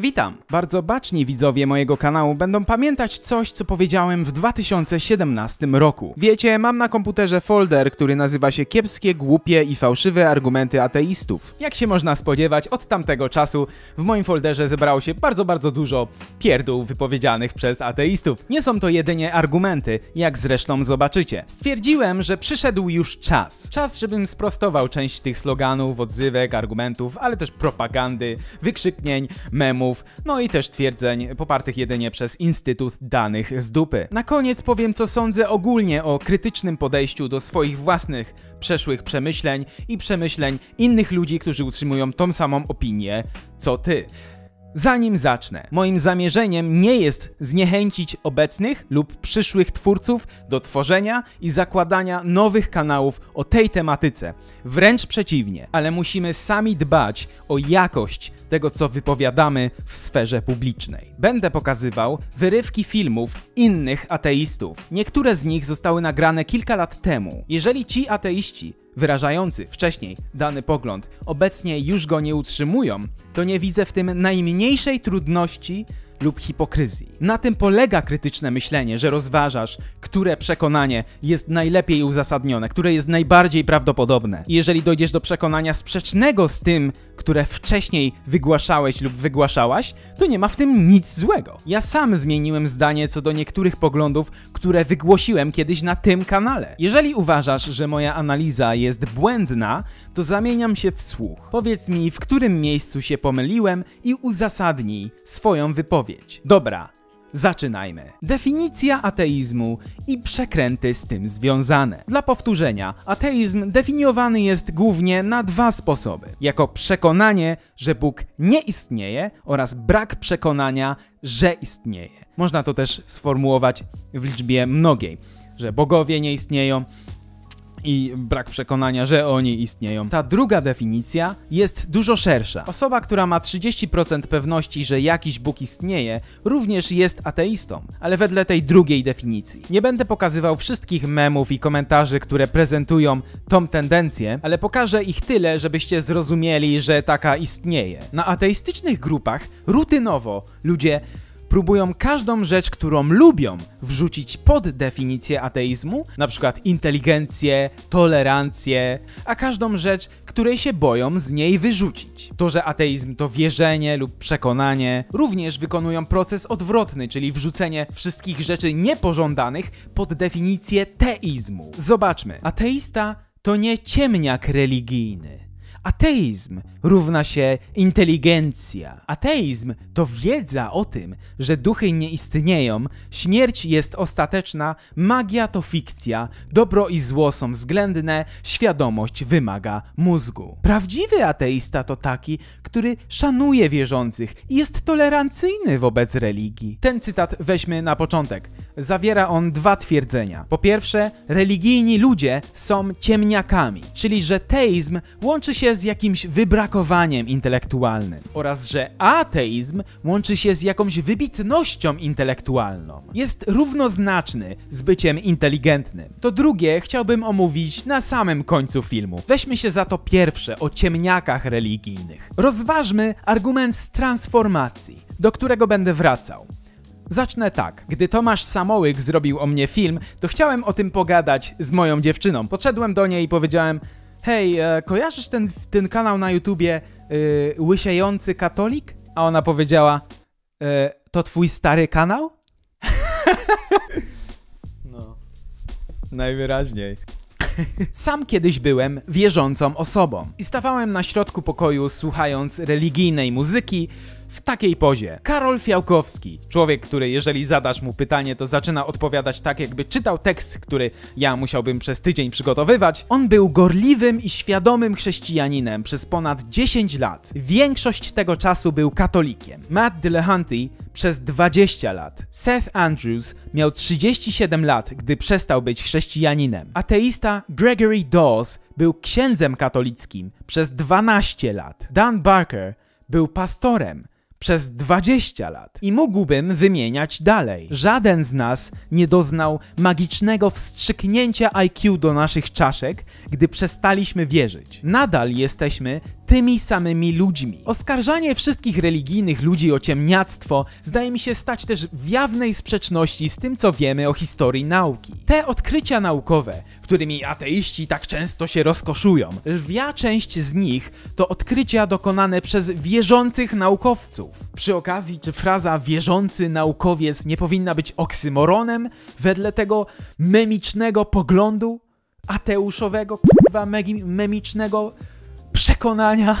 Witam! Bardzo baczni widzowie mojego kanału będą pamiętać coś, co powiedziałem w 2017 roku. Wiecie, mam na komputerze folder, który nazywa się Kiepskie, głupie i fałszywe argumenty ateistów. Jak się można spodziewać, od tamtego czasu w moim folderze zebrało się bardzo dużo pierdół wypowiedzianych przez ateistów. Nie są to jedynie argumenty, jak zresztą zobaczycie. Stwierdziłem, że przyszedł już czas. Czas, żebym sprostował część tych sloganów, odzywek, argumentów, ale też propagandy, wykrzyknień, memów, no i też twierdzeń popartych jedynie przez Instytut Danych z dupy. Na koniec powiem, co sądzę ogólnie o krytycznym podejściu do swoich własnych przeszłych przemyśleń i przemyśleń innych ludzi, którzy utrzymują tą samą opinię co ty. Zanim zacznę, moim zamierzeniem nie jest zniechęcić obecnych lub przyszłych twórców do tworzenia i zakładania nowych kanałów o tej tematyce. Wręcz przeciwnie, ale musimy sami dbać o jakość tego, co wypowiadamy w sferze publicznej. Będę pokazywał wyrywki filmów innych ateistów. Niektóre z nich zostały nagrane kilka lat temu. Jeżeli ci ateiści wyrażający wcześniej dany pogląd obecnie już go nie utrzymują, to nie widzę w tym najmniejszej trudności lub hipokryzji. Na tym polega krytyczne myślenie, że rozważasz, które przekonanie jest najlepiej uzasadnione, które jest najbardziej prawdopodobne. I jeżeli dojdziesz do przekonania sprzecznego z tym, które wcześniej wygłaszałeś lub wygłaszałaś, to nie ma w tym nic złego. Ja sam zmieniłem zdanie co do niektórych poglądów, które wygłosiłem kiedyś na tym kanale. Jeżeli uważasz, że moja analiza jest błędna, to zamieniam się w słuch. Powiedz mi, w którym miejscu się pomyliłem i uzasadnij swoją wypowiedź. Dobra, zaczynajmy. Definicja ateizmu i przekręty z tym związane. Dla powtórzenia, ateizm definiowany jest głównie na dwa sposoby. Jako przekonanie, że Bóg nie istnieje, oraz brak przekonania, że istnieje. Można to też sformułować w liczbie mnogiej, że bogowie nie istnieją i brak przekonania, że oni istnieją. Ta druga definicja jest dużo szersza. Osoba, która ma 30% pewności, że jakiś Bóg istnieje, również jest ateistą, ale wedle tej drugiej definicji. Nie będę pokazywał wszystkich memów i komentarzy, które prezentują tą tendencję, ale pokażę ich tyle, żebyście zrozumieli, że taka istnieje. Na ateistycznych grupach rutynowo ludzie próbują każdą rzecz, którą lubią, wrzucić pod definicję ateizmu, na przykład inteligencję, tolerancję, a każdą rzecz, której się boją, z niej wyrzucić. To, że ateizm to wierzenie lub przekonanie, również wykonują proces odwrotny, czyli wrzucenie wszystkich rzeczy niepożądanych pod definicję teizmu. Zobaczmy, ateista to nie ciemniak religijny. Ateizm równa się inteligencja. Ateizm to wiedza o tym, że duchy nie istnieją, śmierć jest ostateczna, magia to fikcja, dobro i zło są względne, świadomość wymaga mózgu. Prawdziwy ateista to taki, który szanuje wierzących i jest tolerancyjny wobec religii. Ten cytat weźmy na początek. Zawiera on dwa twierdzenia. Po pierwsze, religijni ludzie są ciemniakami, czyli że teizm łączy się z jakimś wybrakowaniem intelektualnym oraz że ateizm łączy się z jakąś wybitnością intelektualną. Jest równoznaczny z byciem inteligentnym. To drugie chciałbym omówić na samym końcu filmu. Weźmy się za to pierwsze, o ciemniakach religijnych. Rozważmy argument z transformacji, do którego będę wracał. Zacznę tak. Gdy Tomasz Samołyk zrobił o mnie film, to chciałem o tym pogadać z moją dziewczyną. Podszedłem do niej i powiedziałem: hej, kojarzysz ten kanał na YouTubie Łysiejący Katolik? A ona powiedziała: to twój stary kanał? No, najwyraźniej. Sam kiedyś byłem wierzącą osobą i stawałem na środku pokoju, słuchając religijnej muzyki w takiej pozie. Karol Fiałkowski, człowiek, który jeżeli zadasz mu pytanie, to zaczyna odpowiadać tak, jakby czytał tekst, który ja musiałbym przez tydzień przygotowywać. On był gorliwym i świadomym chrześcijaninem przez ponad 10 lat. Większość tego czasu był katolikiem. Matt Dillahunty przez 20 lat. Seth Andrews miał 37 lat, gdy przestał być chrześcijaninem. Ateista Gregory Dawes był księdzem katolickim przez 12 lat. Dan Barker był pastorem przez 20 lat. I mógłbym wymieniać dalej. Żaden z nas nie doznał magicznego wstrzyknięcia IQ do naszych czaszek, gdy przestaliśmy wierzyć. Nadal jesteśmy tymi samymi ludźmi. Oskarżanie wszystkich religijnych ludzi o ciemniactwo zdaje mi się stać też w jawnej sprzeczności z tym, co wiemy o historii nauki. Te odkrycia naukowe, którymi ateiści tak często się rozkoszują, lwia część z nich to odkrycia dokonane przez wierzących naukowców. Przy okazji, czy fraza wierzący naukowiec nie powinna być oksymoronem wedle tego memicznego poglądu, ateuszowego, k***wa, memicznego przekonania?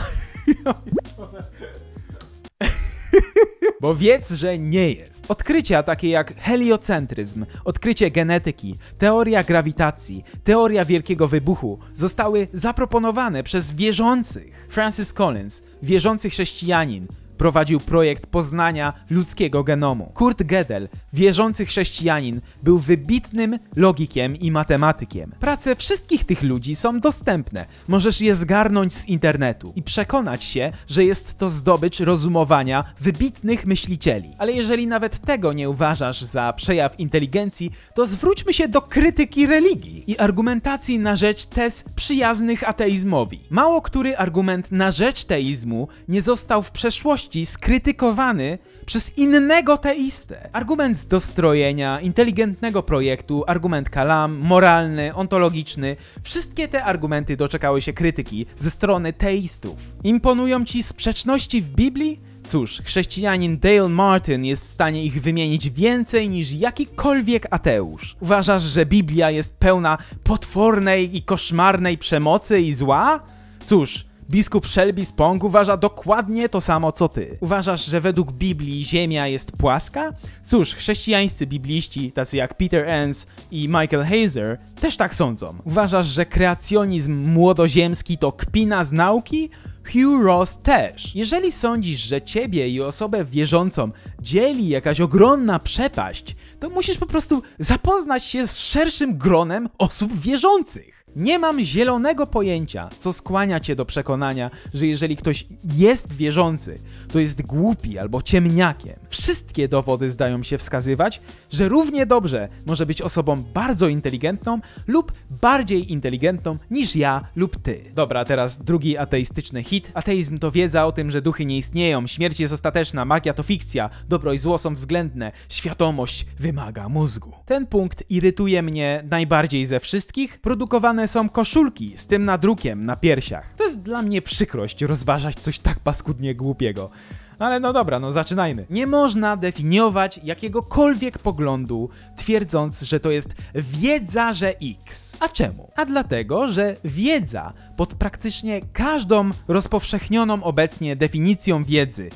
Bo wiedz, że nie jest. Odkrycia takie jak heliocentryzm, odkrycie genetyki, teoria grawitacji, teoria wielkiego wybuchu zostały zaproponowane przez wierzących. Francis Collins, wierzący chrześcijanin, prowadził projekt poznania ludzkiego genomu. Kurt Gödel, wierzący chrześcijanin, był wybitnym logikiem i matematykiem. Prace wszystkich tych ludzi są dostępne, możesz je zgarnąć z internetu i przekonać się, że jest to zdobycz rozumowania wybitnych myślicieli. Ale jeżeli nawet tego nie uważasz za przejaw inteligencji, to zwróćmy się do krytyki religii i argumentacji na rzecz tez przyjaznych ateizmowi. Mało który argument na rzecz teizmu nie został w przeszłości skrytykowany przez innego teistę. Argument z dostrojenia, inteligentnego projektu, argument Kalam, moralny, ontologiczny, wszystkie te argumenty doczekały się krytyki ze strony teistów. Imponują ci sprzeczności w Biblii? Cóż, chrześcijanin Dale Martin jest w stanie ich wymienić więcej niż jakikolwiek ateusz. Uważasz, że Biblia jest pełna potwornej i koszmarnej przemocy i zła? Cóż, biskup Shelby Spong uważa dokładnie to samo co ty. Uważasz, że według Biblii Ziemia jest płaska? Cóż, chrześcijańscy bibliści, tacy jak Peter Enns i Michael Hazer, też tak sądzą. Uważasz, że kreacjonizm młodoziemski to kpina z nauki? Hugh Ross też. Jeżeli sądzisz, że ciebie i osobę wierzącą dzieli jakaś ogromna przepaść, to musisz po prostu zapoznać się z szerszym gronem osób wierzących. Nie mam zielonego pojęcia, co skłania cię do przekonania, że jeżeli ktoś jest wierzący, to jest głupi albo ciemniakiem. Wszystkie dowody zdają się wskazywać, że równie dobrze może być osobą bardzo inteligentną lub bardziej inteligentną niż ja lub ty. Dobra, teraz drugi ateistyczny hit. Ateizm to wiedza o tym, że duchy nie istnieją, śmierć jest ostateczna, magia to fikcja, dobro i zło są względne, świadomość wymaga mózgu. Ten punkt irytuje mnie najbardziej ze wszystkich. Produkowane są koszulki z tym nadrukiem na piersiach. To jest dla mnie przykrość rozważać coś tak paskudnie głupiego. Ale no dobra, no zaczynajmy. Nie można definiować jakiegokolwiek poglądu, twierdząc, że to jest wiedza, że X. A czemu? A dlatego, że wiedza pod praktycznie każdą rozpowszechnioną obecnie definicją wiedzy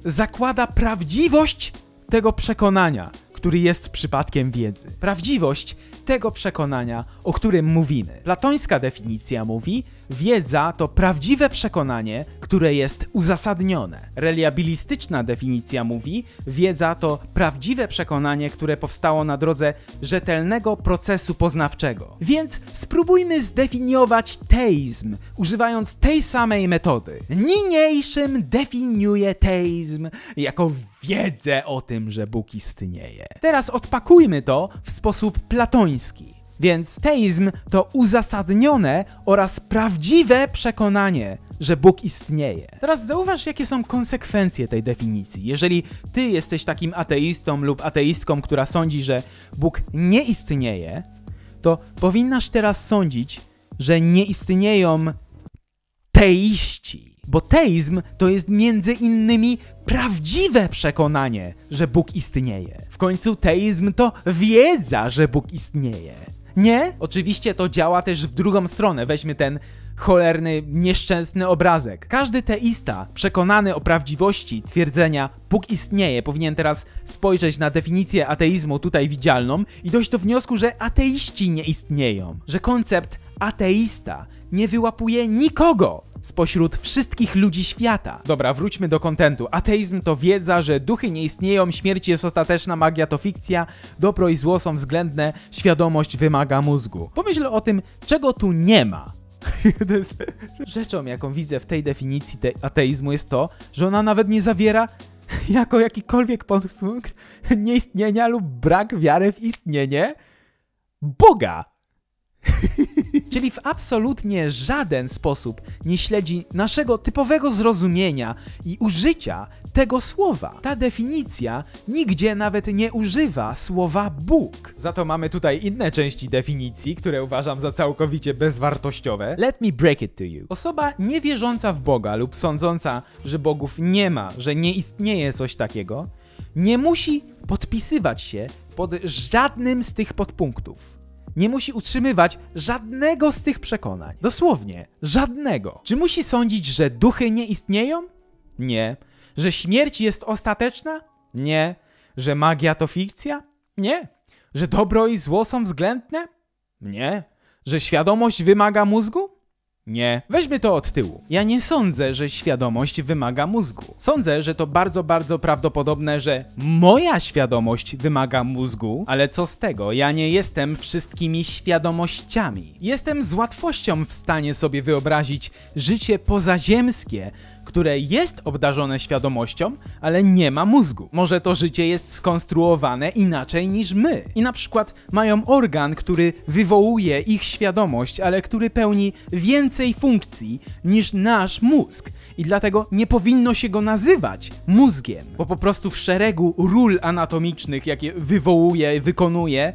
zakłada prawdziwość tego przekonania, który jest przypadkiem wiedzy. Prawdziwość tego przekonania, o którym mówimy. Platońska definicja mówi, wiedza to prawdziwe przekonanie, które jest uzasadnione. Reliabilistyczna definicja mówi, wiedza to prawdziwe przekonanie, które powstało na drodze rzetelnego procesu poznawczego. Więc spróbujmy zdefiniować teizm, używając tej samej metody. Niniejszym definiuje teizm jako wiedzę o tym, że Bóg istnieje. Teraz odpakujmy to w sposób platoński. Więc teizm to uzasadnione oraz prawdziwe przekonanie, że Bóg istnieje. Teraz zauważ, jakie są konsekwencje tej definicji. Jeżeli ty jesteś takim ateistą lub ateistką, która sądzi, że Bóg nie istnieje, to powinnaś teraz sądzić, że nie istnieją teiści. Bo teizm to jest między innymi prawdziwe przekonanie, że Bóg istnieje. W końcu teizm to wiedza, że Bóg istnieje. Nie? Oczywiście to działa też w drugą stronę. Weźmy ten cholerny, nieszczęsny obrazek. Każdy teista przekonany o prawdziwości twierdzenia Bóg istnieje powinien teraz spojrzeć na definicję ateizmu tutaj widzialną i dojść do wniosku, że ateiści nie istnieją. Że koncept ateista nie wyłapuje nikogo spośród wszystkich ludzi świata. Dobra, wróćmy do kontentu. Ateizm to wiedza, że duchy nie istnieją, śmierć jest ostateczna, magia to fikcja, dobro i zło są względne, świadomość wymaga mózgu. Pomyśl o tym, czego tu nie ma. Rzeczą, jaką widzę w tej definicji ateizmu jest to, że ona nawet nie zawiera jako jakikolwiek punkt nieistnienia lub brak wiary w istnienie Boga. Czyli w absolutnie żaden sposób nie śledzi naszego typowego zrozumienia i użycia tego słowa. Ta definicja nigdzie nawet nie używa słowa Bóg. Za to mamy tutaj inne części definicji, które uważam za całkowicie bezwartościowe. Let me break it to you. Osoba niewierząca w Boga lub sądząca, że Bogów nie ma, że nie istnieje coś takiego, nie musi podpisywać się pod żadnym z tych podpunktów. Nie musi utrzymywać żadnego z tych przekonań. Dosłownie, żadnego. Czy musi sądzić, że duchy nie istnieją? Nie. Że śmierć jest ostateczna? Nie. Że magia to fikcja? Nie. Że dobro i zło są względne? Nie. Że świadomość wymaga mózgu? Nie. Weźmy to od tyłu. Ja nie sądzę, że świadomość wymaga mózgu. Sądzę, że to bardzo, bardzo prawdopodobne, że moja świadomość wymaga mózgu, ale co z tego? Ja nie jestem wszystkimi świadomościami. Jestem z łatwością w stanie sobie wyobrazić życie pozaziemskie, które jest obdarzone świadomością, ale nie ma mózgu. Może to życie jest skonstruowane inaczej niż my. I na przykład mają organ, który wywołuje ich świadomość, ale który pełni więcej funkcji niż nasz mózg. I dlatego nie powinno się go nazywać mózgiem. Bo po prostu w szeregu ról anatomicznych, jakie wywołuje, wykonuje,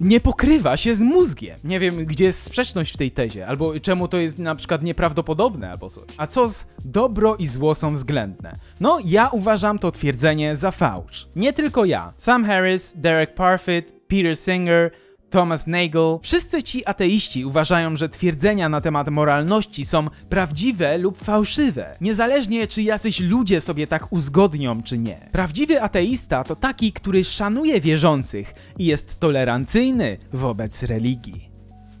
nie pokrywa się z mózgiem. Nie wiem, gdzie jest sprzeczność w tej tezie, albo czemu to jest na przykład nieprawdopodobne, albo coś. A co z dobro i zło są względne? No, ja uważam to twierdzenie za fałsz. Nie tylko ja. Sam Harris, Derek Parfit, Peter Singer, Thomas Nagel. Wszyscy ci ateiści uważają, że twierdzenia na temat moralności są prawdziwe lub fałszywe, niezależnie czy jacyś ludzie sobie tak uzgodnią czy nie. Prawdziwy ateista to taki, który szanuje wierzących i jest tolerancyjny wobec religii.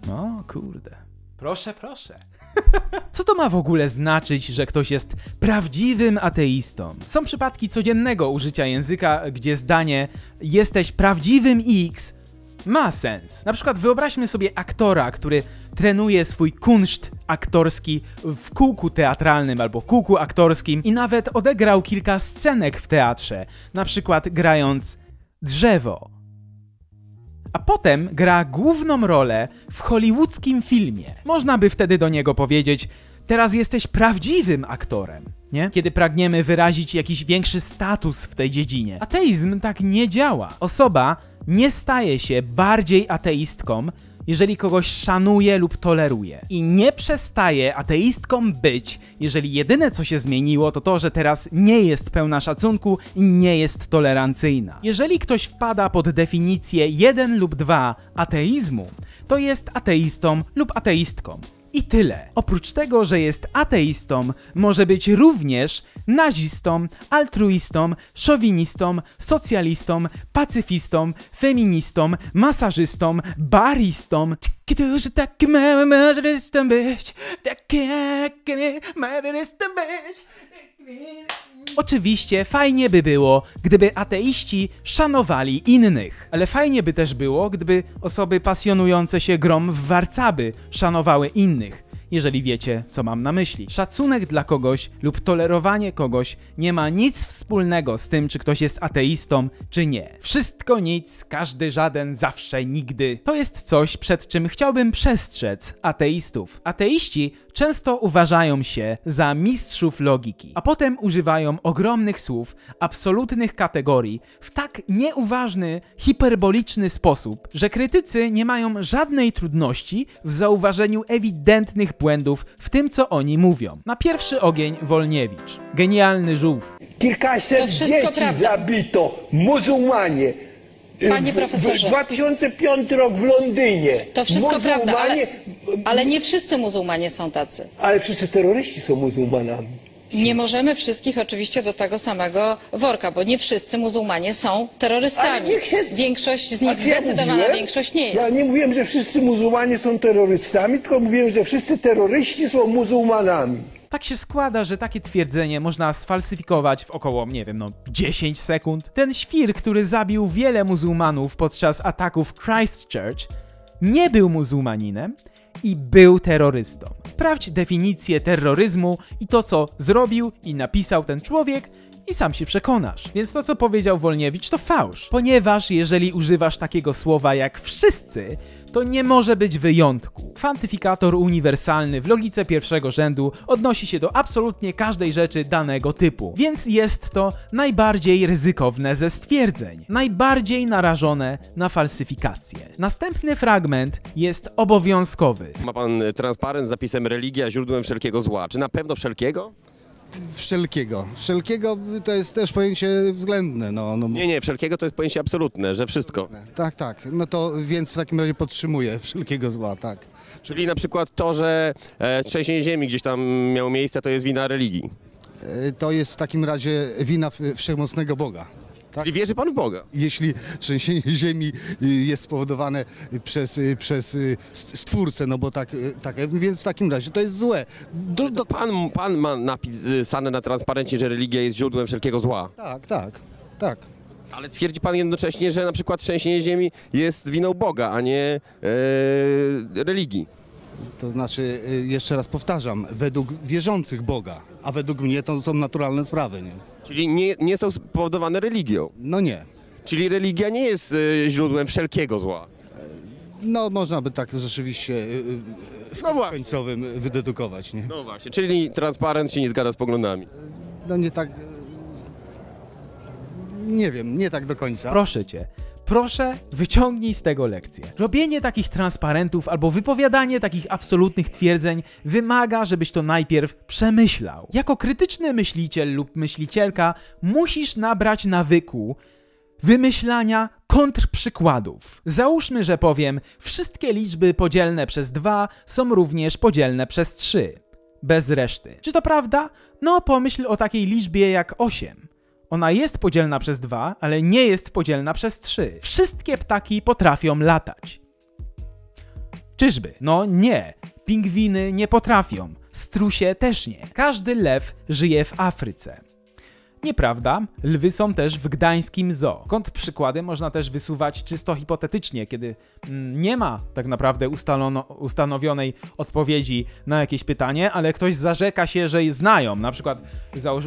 No kurde. Proszę, proszę. Co to ma w ogóle znaczyć, że ktoś jest prawdziwym ateistą? Są przypadki codziennego użycia języka, gdzie zdanie "jesteś prawdziwym X" ma sens. Na przykład wyobraźmy sobie aktora, który trenuje swój kunszt aktorski w kółku teatralnym albo kółku aktorskim i nawet odegrał kilka scenek w teatrze, na przykład grając drzewo. A potem gra główną rolę w hollywoodzkim filmie. Można by wtedy do niego powiedzieć: teraz jesteś prawdziwym aktorem, nie? Kiedy pragniemy wyrazić jakiś większy status w tej dziedzinie. Ateizm tak nie działa. Osoba nie staje się bardziej ateistką, jeżeli kogoś szanuje lub toleruje. I nie przestaje ateistką być, jeżeli jedyne co się zmieniło, to to, że teraz nie jest pełna szacunku i nie jest tolerancyjna. Jeżeli ktoś wpada pod definicję 1 lub 2 ateizmu, to jest ateistą lub ateistką. I tyle. Oprócz tego, że jest ateistą, może być również nazistą, altruistą, szowinistą, socjalistą, pacyfistą, feministą, masażystą, baristą. Taki duży, taki mały, marzystą być. Taki marzystą być. Oczywiście fajnie by było, gdyby ateiści szanowali innych, ale fajnie by też było, gdyby osoby pasjonujące się grom w warcaby szanowały innych, jeżeli wiecie, co mam na myśli. Szacunek dla kogoś lub tolerowanie kogoś nie ma nic wspólnego z tym, czy ktoś jest ateistą, czy nie. Wszystko nic, każdy żaden, zawsze nigdy. To jest coś, przed czym chciałbym przestrzec ateistów. Ateiści często uważają się za mistrzów logiki, a potem używają ogromnych słów, absolutnych kategorii w tak nieuważny, hiperboliczny sposób, że krytycy nie mają żadnej trudności w zauważeniu ewidentnych błędów w tym, co oni mówią. Na pierwszy ogień Wolniewicz. Genialny żółw. Kilkaset dzieci zabito, muzułmanie. Panie profesorze, 2005 rok w Londynie. To wszystko muzułmanie, prawda, ale nie wszyscy muzułmanie są tacy. Ale wszyscy terroryści są muzułmanami. Nie możemy wszystkich oczywiście do tego samego worka, bo nie wszyscy muzułmanie są terrorystami. Większość z nich, zdecydowana większość, nie jest. Ja nie mówiłem, że wszyscy muzułmanie są terrorystami, tylko mówiłem, że wszyscy terroryści są muzułmanami. Tak się składa, że takie twierdzenie można sfalsyfikować w około, nie wiem, 10 sekund. Ten świr, który zabił wiele muzułmanów podczas ataków Christchurch, nie był muzułmaninem i był terrorystą. Sprawdź definicję terroryzmu i to, co zrobił i napisał ten człowiek i sam się przekonasz. Więc to, co powiedział Wolniewicz, to fałsz, ponieważ jeżeli używasz takiego słowa jak wszyscy, to nie może być wyjątku. Kwantyfikator uniwersalny w logice pierwszego rzędu odnosi się do absolutnie każdej rzeczy danego typu, więc jest to najbardziej ryzykowne ze stwierdzeń, najbardziej narażone na falsyfikację. Następny fragment jest obowiązkowy. Ma pan transparent z napisem religia źródłem wszelkiego zła. Czy na pewno wszelkiego? Wszelkiego. Wszelkiego to jest też pojęcie względne. Nie, wszelkiego to jest pojęcie absolutne, że wszystko. Tak, tak. No to więc w takim razie podtrzymuję wszelkiego zła, tak. Czyli na przykład to, że trzęsienie ziemi gdzieś tam miało miejsce, to jest wina religii. To jest w takim razie wina wszechmocnego Boga. Tak? Czyli wierzy pan w Boga? Jeśli trzęsienie ziemi jest spowodowane przez Stwórcę, no bo tak, więc w takim razie to jest złe. Pan ma napisane na transparencie, że religia jest źródłem wszelkiego zła. Tak. Ale twierdzi pan jednocześnie, że na przykład trzęsienie ziemi jest winą Boga, a nie religii. To znaczy, jeszcze raz powtarzam, według wierzących Boga, a według mnie to są naturalne sprawy. Nie? Czyli nie są spowodowane religią? No nie. Czyli religia nie jest źródłem wszelkiego zła? No można by tak rzeczywiście w końcowym wydedukować. Nie? No właśnie, czyli transparent się nie zgadza z poglądami? No nie tak... Nie wiem, nie tak do końca. Proszę cię. Proszę, wyciągnij z tego lekcję. Robienie takich transparentów albo wypowiadanie takich absolutnych twierdzeń wymaga, żebyś to najpierw przemyślał. Jako krytyczny myśliciel lub myślicielka musisz nabrać nawyku wymyślania kontrprzykładów. Załóżmy, że powiem, wszystkie liczby podzielne przez 2 są również podzielne przez 3. Bez reszty. Czy to prawda? No pomyśl o takiej liczbie jak 8. Ona jest podzielna przez 2, ale nie jest podzielna przez 3. Wszystkie ptaki potrafią latać. Czyżby? No nie. Pingwiny nie potrafią. Strusie też nie. Każdy lew żyje w Afryce. Nieprawda, lwy są też w gdańskim zoo. Kontrprzykłady można też wysuwać czysto hipotetycznie, kiedy nie ma tak naprawdę ustanowionej odpowiedzi na jakieś pytanie, ale ktoś zarzeka się, że je znają. Na przykład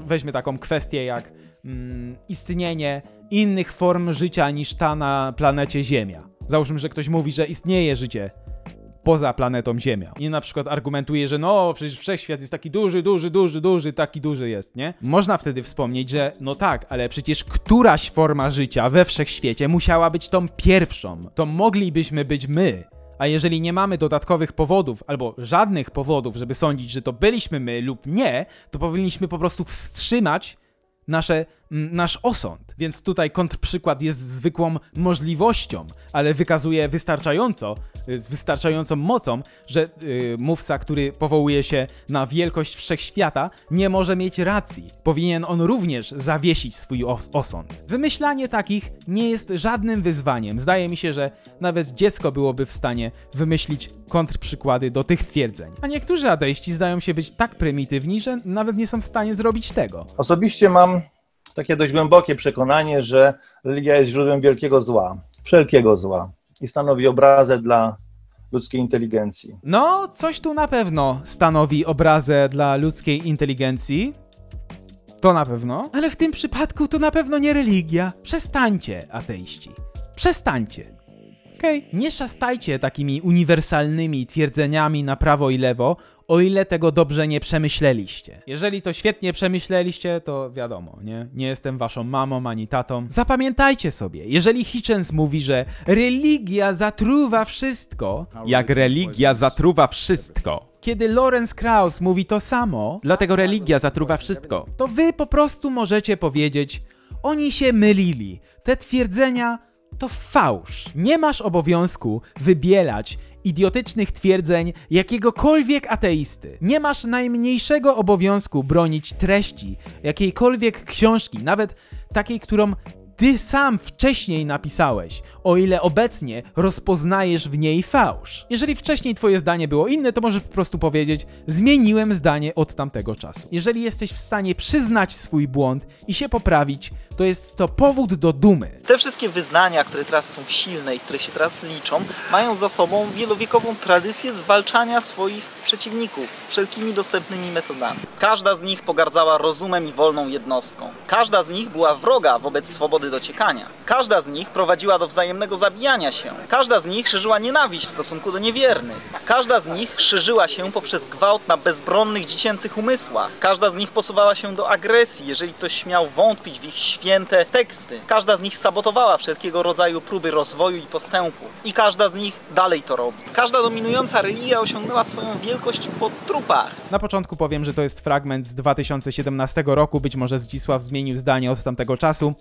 weźmy taką kwestię jak istnienie innych form życia niż ta na planecie Ziemia. Załóżmy, że ktoś mówi, że istnieje życie poza planetą Ziemią. I na przykład argumentuje, że no przecież wszechświat jest taki duży, taki duży jest, nie? Można wtedy wspomnieć, że no tak, ale przecież któraś forma życia we wszechświecie musiała być tą pierwszą. To moglibyśmy być my. A jeżeli nie mamy dodatkowych powodów, albo żadnych powodów, żeby sądzić, że to byliśmy my lub nie, to powinniśmy po prostu wstrzymać nasz osąd. Więc tutaj kontrprzykład jest zwykłą możliwością, ale wykazuje wystarczającą mocą, że mówca, który powołuje się na wielkość wszechświata, nie może mieć racji. Powinien on również zawiesić swój osąd. Wymyślanie takich nie jest żadnym wyzwaniem. Zdaje mi się, że nawet dziecko byłoby w stanie wymyślić kontrprzykłady do tych twierdzeń. A niektórzy ateiści zdają się być tak prymitywni, że nawet nie są w stanie zrobić tego. Osobiście mam takie dość głębokie przekonanie, że religia jest źródłem wielkiego zła, wszelkiego zła i stanowi obrazę dla ludzkiej inteligencji. No, coś tu na pewno stanowi obrazę dla ludzkiej inteligencji. To na pewno. Ale w tym przypadku to na pewno nie religia. Przestańcie, ateiści. Przestańcie. Okej. Nie szastajcie takimi uniwersalnymi twierdzeniami na prawo i lewo, o ile tego dobrze nie przemyśleliście. Jeżeli to świetnie przemyśleliście, to wiadomo, nie? Nie jestem waszą mamą ani tatą. Zapamiętajcie sobie, jeżeli Hitchens mówi, że religia zatruwa wszystko, jak religia zatruwa wszystko. Kiedy Lawrence Krauss mówi to samo, dlatego religia zatruwa wszystko, to wy po prostu możecie powiedzieć, oni się mylili, te twierdzenia to fałsz. Nie masz obowiązku wybielać idiotycznych twierdzeń jakiegokolwiek ateisty. Nie masz najmniejszego obowiązku bronić treści jakiejkolwiek książki, nawet takiej, którą ty sam wcześniej napisałeś, o ile obecnie rozpoznajesz w niej fałsz. Jeżeli wcześniej twoje zdanie było inne, to możesz po prostu powiedzieć: zmieniłem zdanie od tamtego czasu. Jeżeli jesteś w stanie przyznać swój błąd i się poprawić, to jest to powód do dumy. Te wszystkie wyznania, które teraz są silne i które się teraz liczą, mają za sobą wielowiekową tradycję zwalczania swoich przeciwników wszelkimi dostępnymi metodami. Każda z nich pogardzała rozumem i wolną jednostką. Każda z nich była wroga wobec swobody dociekania. Każda z nich prowadziła do wzajemnego zabijania się. Każda z nich szerzyła nienawiść w stosunku do niewiernych. Każda z nich szerzyła się poprzez gwałt na bezbronnych dziecięcych umysłach. Każda z nich posuwała się do agresji, jeżeli ktoś śmiał wątpić w ich święte teksty. Każda z nich sabotowała wszelkiego rodzaju próby rozwoju i postępu. I każda z nich dalej to robi. Każda dominująca religia osiągnęła swoją wielkość po trupach. Na początku powiem, że to jest fragment z 2017 roku. Być może Zdzisław zmienił zdanie od tamtego czasu.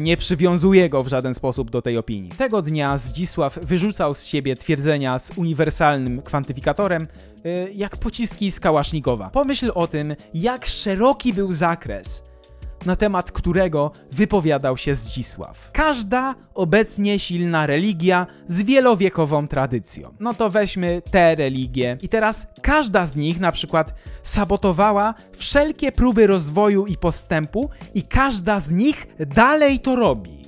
Nie przywiązuje go w żaden sposób do tej opinii. Tego dnia Zdzisław wyrzucał z siebie twierdzenia z uniwersalnym kwantyfikatorem, jak pociski z kałasznikowa. Pomyśl o tym, jak szeroki był zakres, na temat którego wypowiadał się Zdzisław. Każda obecnie silna religia z wielowiekową tradycją. No to weźmy te religie. I teraz każda z nich na przykład sabotowała wszelkie próby rozwoju i postępu i każda z nich dalej to robi.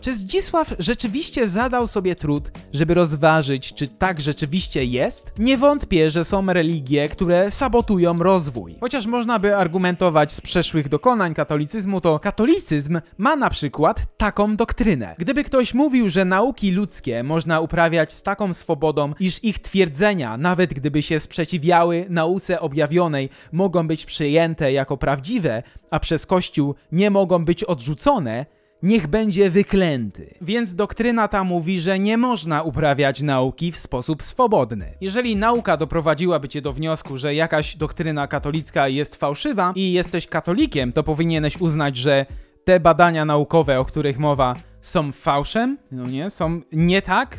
Czy Zdzisław rzeczywiście zadał sobie trud, żeby rozważyć, czy tak rzeczywiście jest? Nie wątpię, że są religie, które sabotują rozwój. Chociaż można by argumentować z przeszłych dokonań katolicyzmu, to katolicyzm ma na przykład taką doktrynę. Gdyby ktoś mówił, że nauki ludzkie można uprawiać z taką swobodą, iż ich twierdzenia, nawet gdyby się sprzeciwiały nauce objawionej, mogą być przyjęte jako prawdziwe, a przez Kościół nie mogą być odrzucone, niech będzie wyklęty. Więc doktryna ta mówi, że nie można uprawiać nauki w sposób swobodny. Jeżeli nauka doprowadziłaby cię do wniosku, że jakaś doktryna katolicka jest fałszywa i jesteś katolikiem, to powinieneś uznać, że te badania naukowe, o których mowa, są fałszem? No nie, są nie tak,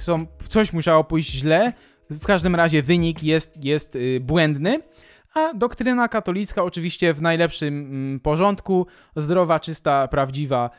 coś musiało pójść źle, w każdym razie wynik jest błędny. A doktryna katolicka oczywiście w najlepszym porządku, zdrowa, czysta, prawdziwa,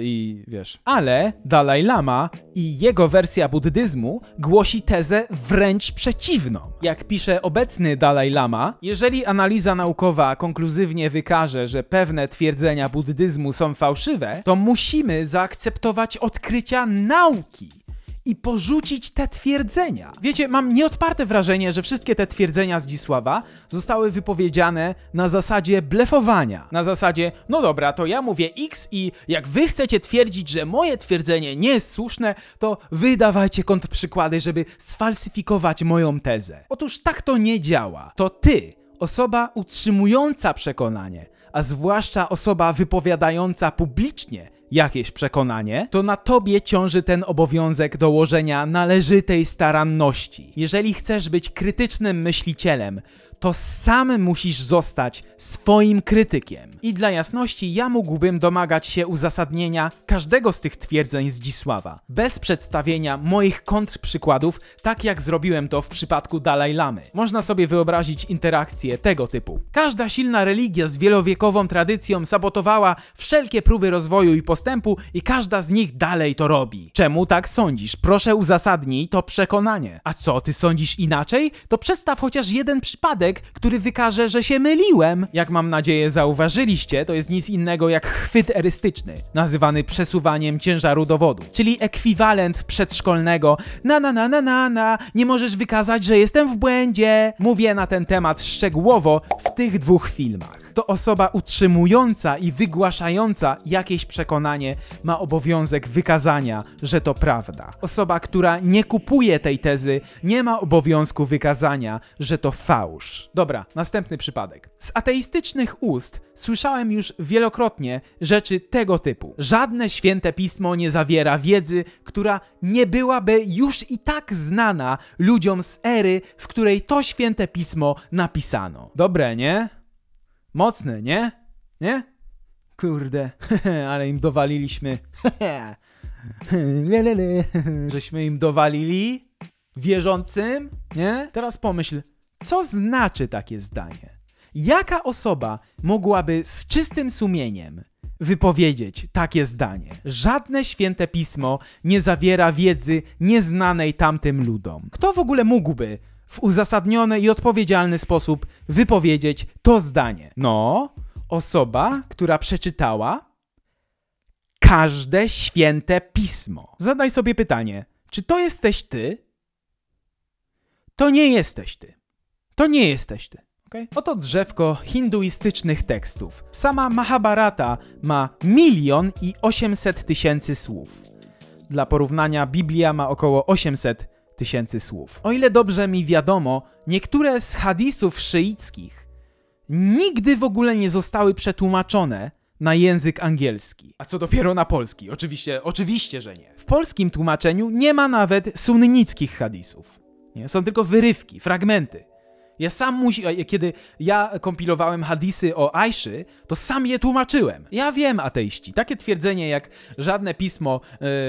i wiesz. Ale Dalaj Lama i jego wersja buddyzmu głosi tezę wręcz przeciwną. Jak pisze obecny Dalaj Lama, jeżeli analiza naukowa konkluzywnie wykaże, że pewne twierdzenia buddyzmu są fałszywe, to musimy zaakceptować odkrycia nauki i porzucić te twierdzenia. Wiecie, mam nieodparte wrażenie, że wszystkie te twierdzenia Zdzisława zostały wypowiedziane na zasadzie blefowania. Na zasadzie, no dobra, to ja mówię X i jak wy chcecie twierdzić, że moje twierdzenie nie jest słuszne, to wy dawajcie kontrprzykłady, żeby sfalsyfikować moją tezę. Otóż tak to nie działa. To ty, osoba utrzymująca przekonanie, a zwłaszcza osoba wypowiadająca publicznie jakieś przekonanie, to na tobie ciąży ten obowiązek dołożenia należytej staranności. Jeżeli chcesz być krytycznym myślicielem, to sam musisz zostać swoim krytykiem. I dla jasności, ja mógłbym domagać się uzasadnienia każdego z tych twierdzeń Zdzisława, bez przedstawienia moich kontrprzykładów, tak jak zrobiłem to w przypadku Dalaj Lamy. Można sobie wyobrazić interakcję tego typu. Każda silna religia z wielowiekową tradycją sabotowała wszelkie próby rozwoju i postępu i każda z nich dalej to robi. Czemu tak sądzisz? Proszę uzasadnij to przekonanie. A co, ty sądzisz inaczej? To przedstaw chociaż jeden przypadek, który wykaże, że się myliłem. Jak mam nadzieję zauważyliście, to jest nic innego jak chwyt erystyczny, nazywany przesuwaniem ciężaru dowodu, czyli ekwiwalent przedszkolnego nie możesz wykazać, że jestem w błędzie. Mówię na ten temat szczegółowo w tych dwóch filmach. To osoba utrzymująca i wygłaszająca jakieś przekonanie ma obowiązek wykazania, że to prawda. Osoba, która nie kupuje tej tezy, nie ma obowiązku wykazania, że to fałsz. Dobra, następny przypadek. Z ateistycznych ust słyszałem już wielokrotnie rzeczy tego typu. Żadne święte pismo nie zawiera wiedzy, która nie byłaby już i tak znana ludziom z ery, w której to święte pismo napisano. Dobre, nie? Mocne, nie? Nie? Kurde, ale im dowaliliśmy. Żeśmy im dowalili? Wierzącym? Nie? Teraz pomyśl, co znaczy takie zdanie? Jaka osoba mogłaby z czystym sumieniem wypowiedzieć takie zdanie. Żadne święte pismo nie zawiera wiedzy nieznanej tamtym ludom. Kto w ogóle mógłby w uzasadniony i odpowiedzialny sposób wypowiedzieć to zdanie? No, osoba, która przeczytała każde święte pismo. Zadaj sobie pytanie, czy to jesteś ty? To nie jesteś ty. To nie jesteś ty. Okay? Oto drzewko hinduistycznych tekstów. Sama Mahabharata ma 1 800 000 słów. Dla porównania Biblia ma około 800 000 słów. O ile dobrze mi wiadomo, niektóre z hadisów szyickich nigdy w ogóle nie zostały przetłumaczone na język angielski. A co dopiero na polski? Oczywiście, że nie. W polskim tłumaczeniu nie ma nawet sunnickich hadisów. Nie? Są tylko wyrywki, fragmenty. Kiedy ja kompilowałem hadisy o Ajszy, to sam je tłumaczyłem. Ja wiem, ateiści, takie twierdzenie jak żadne pismo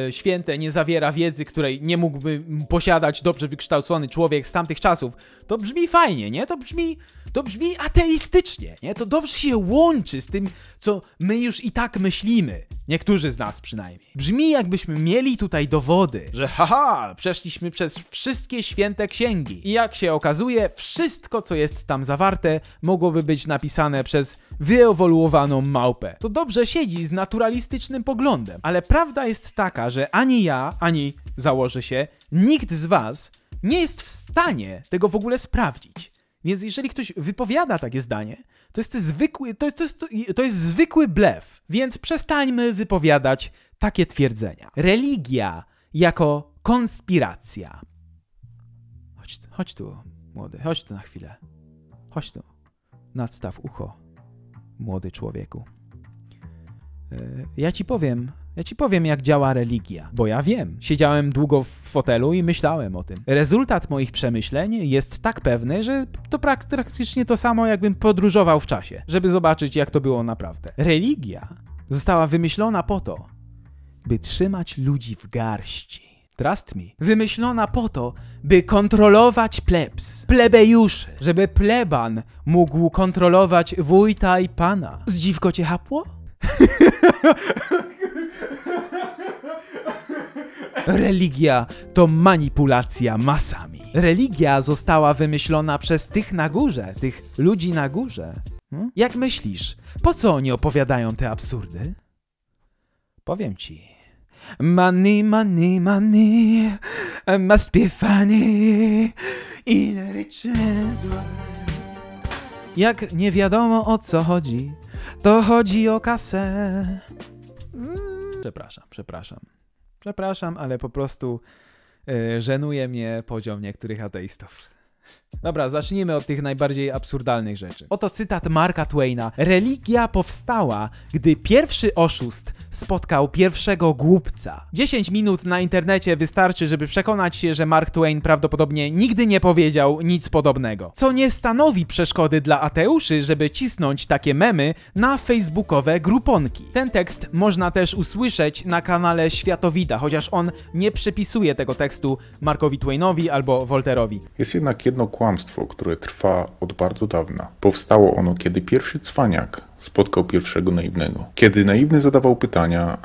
święte nie zawiera wiedzy, której nie mógłby posiadać dobrze wykształcony człowiek z tamtych czasów, to brzmi fajnie, nie? To brzmi ateistycznie, nie? To dobrze się łączy z tym, co my już i tak myślimy. Niektórzy z nas przynajmniej. Brzmi, jakbyśmy mieli tutaj dowody, że haha, przeszliśmy przez wszystkie święte księgi. I jak się okazuje, wszystko, co jest tam zawarte, mogłoby być napisane przez wyewoluowaną małpę. To dobrze siedzi z naturalistycznym poglądem. Ale prawda jest taka, że ani ja, ani, założę się, nikt z was nie jest w stanie tego w ogóle sprawdzić. Więc jeżeli ktoś wypowiada takie zdanie, to jest zwykły blef. Więc przestańmy wypowiadać takie twierdzenia. Religia jako konspiracja. Chodź tu, młody. Chodź tu na chwilę. Chodź tu. Nadstaw ucho, młody człowieku. Ja ci powiem, jak działa religia, bo ja wiem. Siedziałem długo w fotelu i myślałem o tym. Rezultat moich przemyśleń jest tak pewny, że to praktycznie to samo, jakbym podróżował w czasie, żeby zobaczyć, jak to było naprawdę. Religia została wymyślona po to, by trzymać ludzi w garści. Trust me. Wymyślona po to, by kontrolować plebejuszy, żeby pleban mógł kontrolować wójta i pana. Zdziwko cię chapło? Religia to manipulacja masami. Religia została wymyślona przez tych na górze, tych ludzi na górze. Jak myślisz, po co oni opowiadają te absurdy? Powiem ci. Money, money, money must be funny in a rich man's world. Jak nie wiadomo o co chodzi, to chodzi o kasę. Przepraszam, ale po prostu żenuje mnie poziom niektórych ateistów. Dobra, zacznijmy od tych najbardziej absurdalnych rzeczy. Oto cytat Marka Twaina. Religia powstała, gdy pierwszy oszust spotkał pierwszego głupca. 10 minut na internecie wystarczy, żeby przekonać się, że Mark Twain prawdopodobnie nigdy nie powiedział nic podobnego. Co nie stanowi przeszkody dla ateuszy, żeby cisnąć takie memy na facebookowe gruponki. Ten tekst można też usłyszeć na kanale Światowida, chociaż on nie przypisuje tego tekstu Markowi Twainowi albo Voltaire'owi. Jest jednak jedno kłamstwo, które trwa od bardzo dawna. Powstało ono, kiedy pierwszy cwaniak spotkał pierwszego naiwnego. Kiedy naiwny zadawał pytania,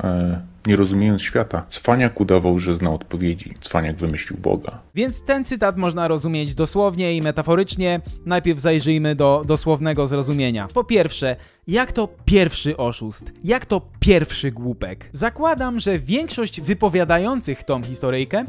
nie rozumiejąc świata, cwaniak udawał, że zna odpowiedzi. Cwaniak wymyślił Boga. Więc ten cytat można rozumieć dosłownie i metaforycznie. Najpierw zajrzyjmy do dosłownego zrozumienia. Po pierwsze, jak to pierwszy oszust? Jak to pierwszy głupek? Zakładam, że większość wypowiadających tą historyjkę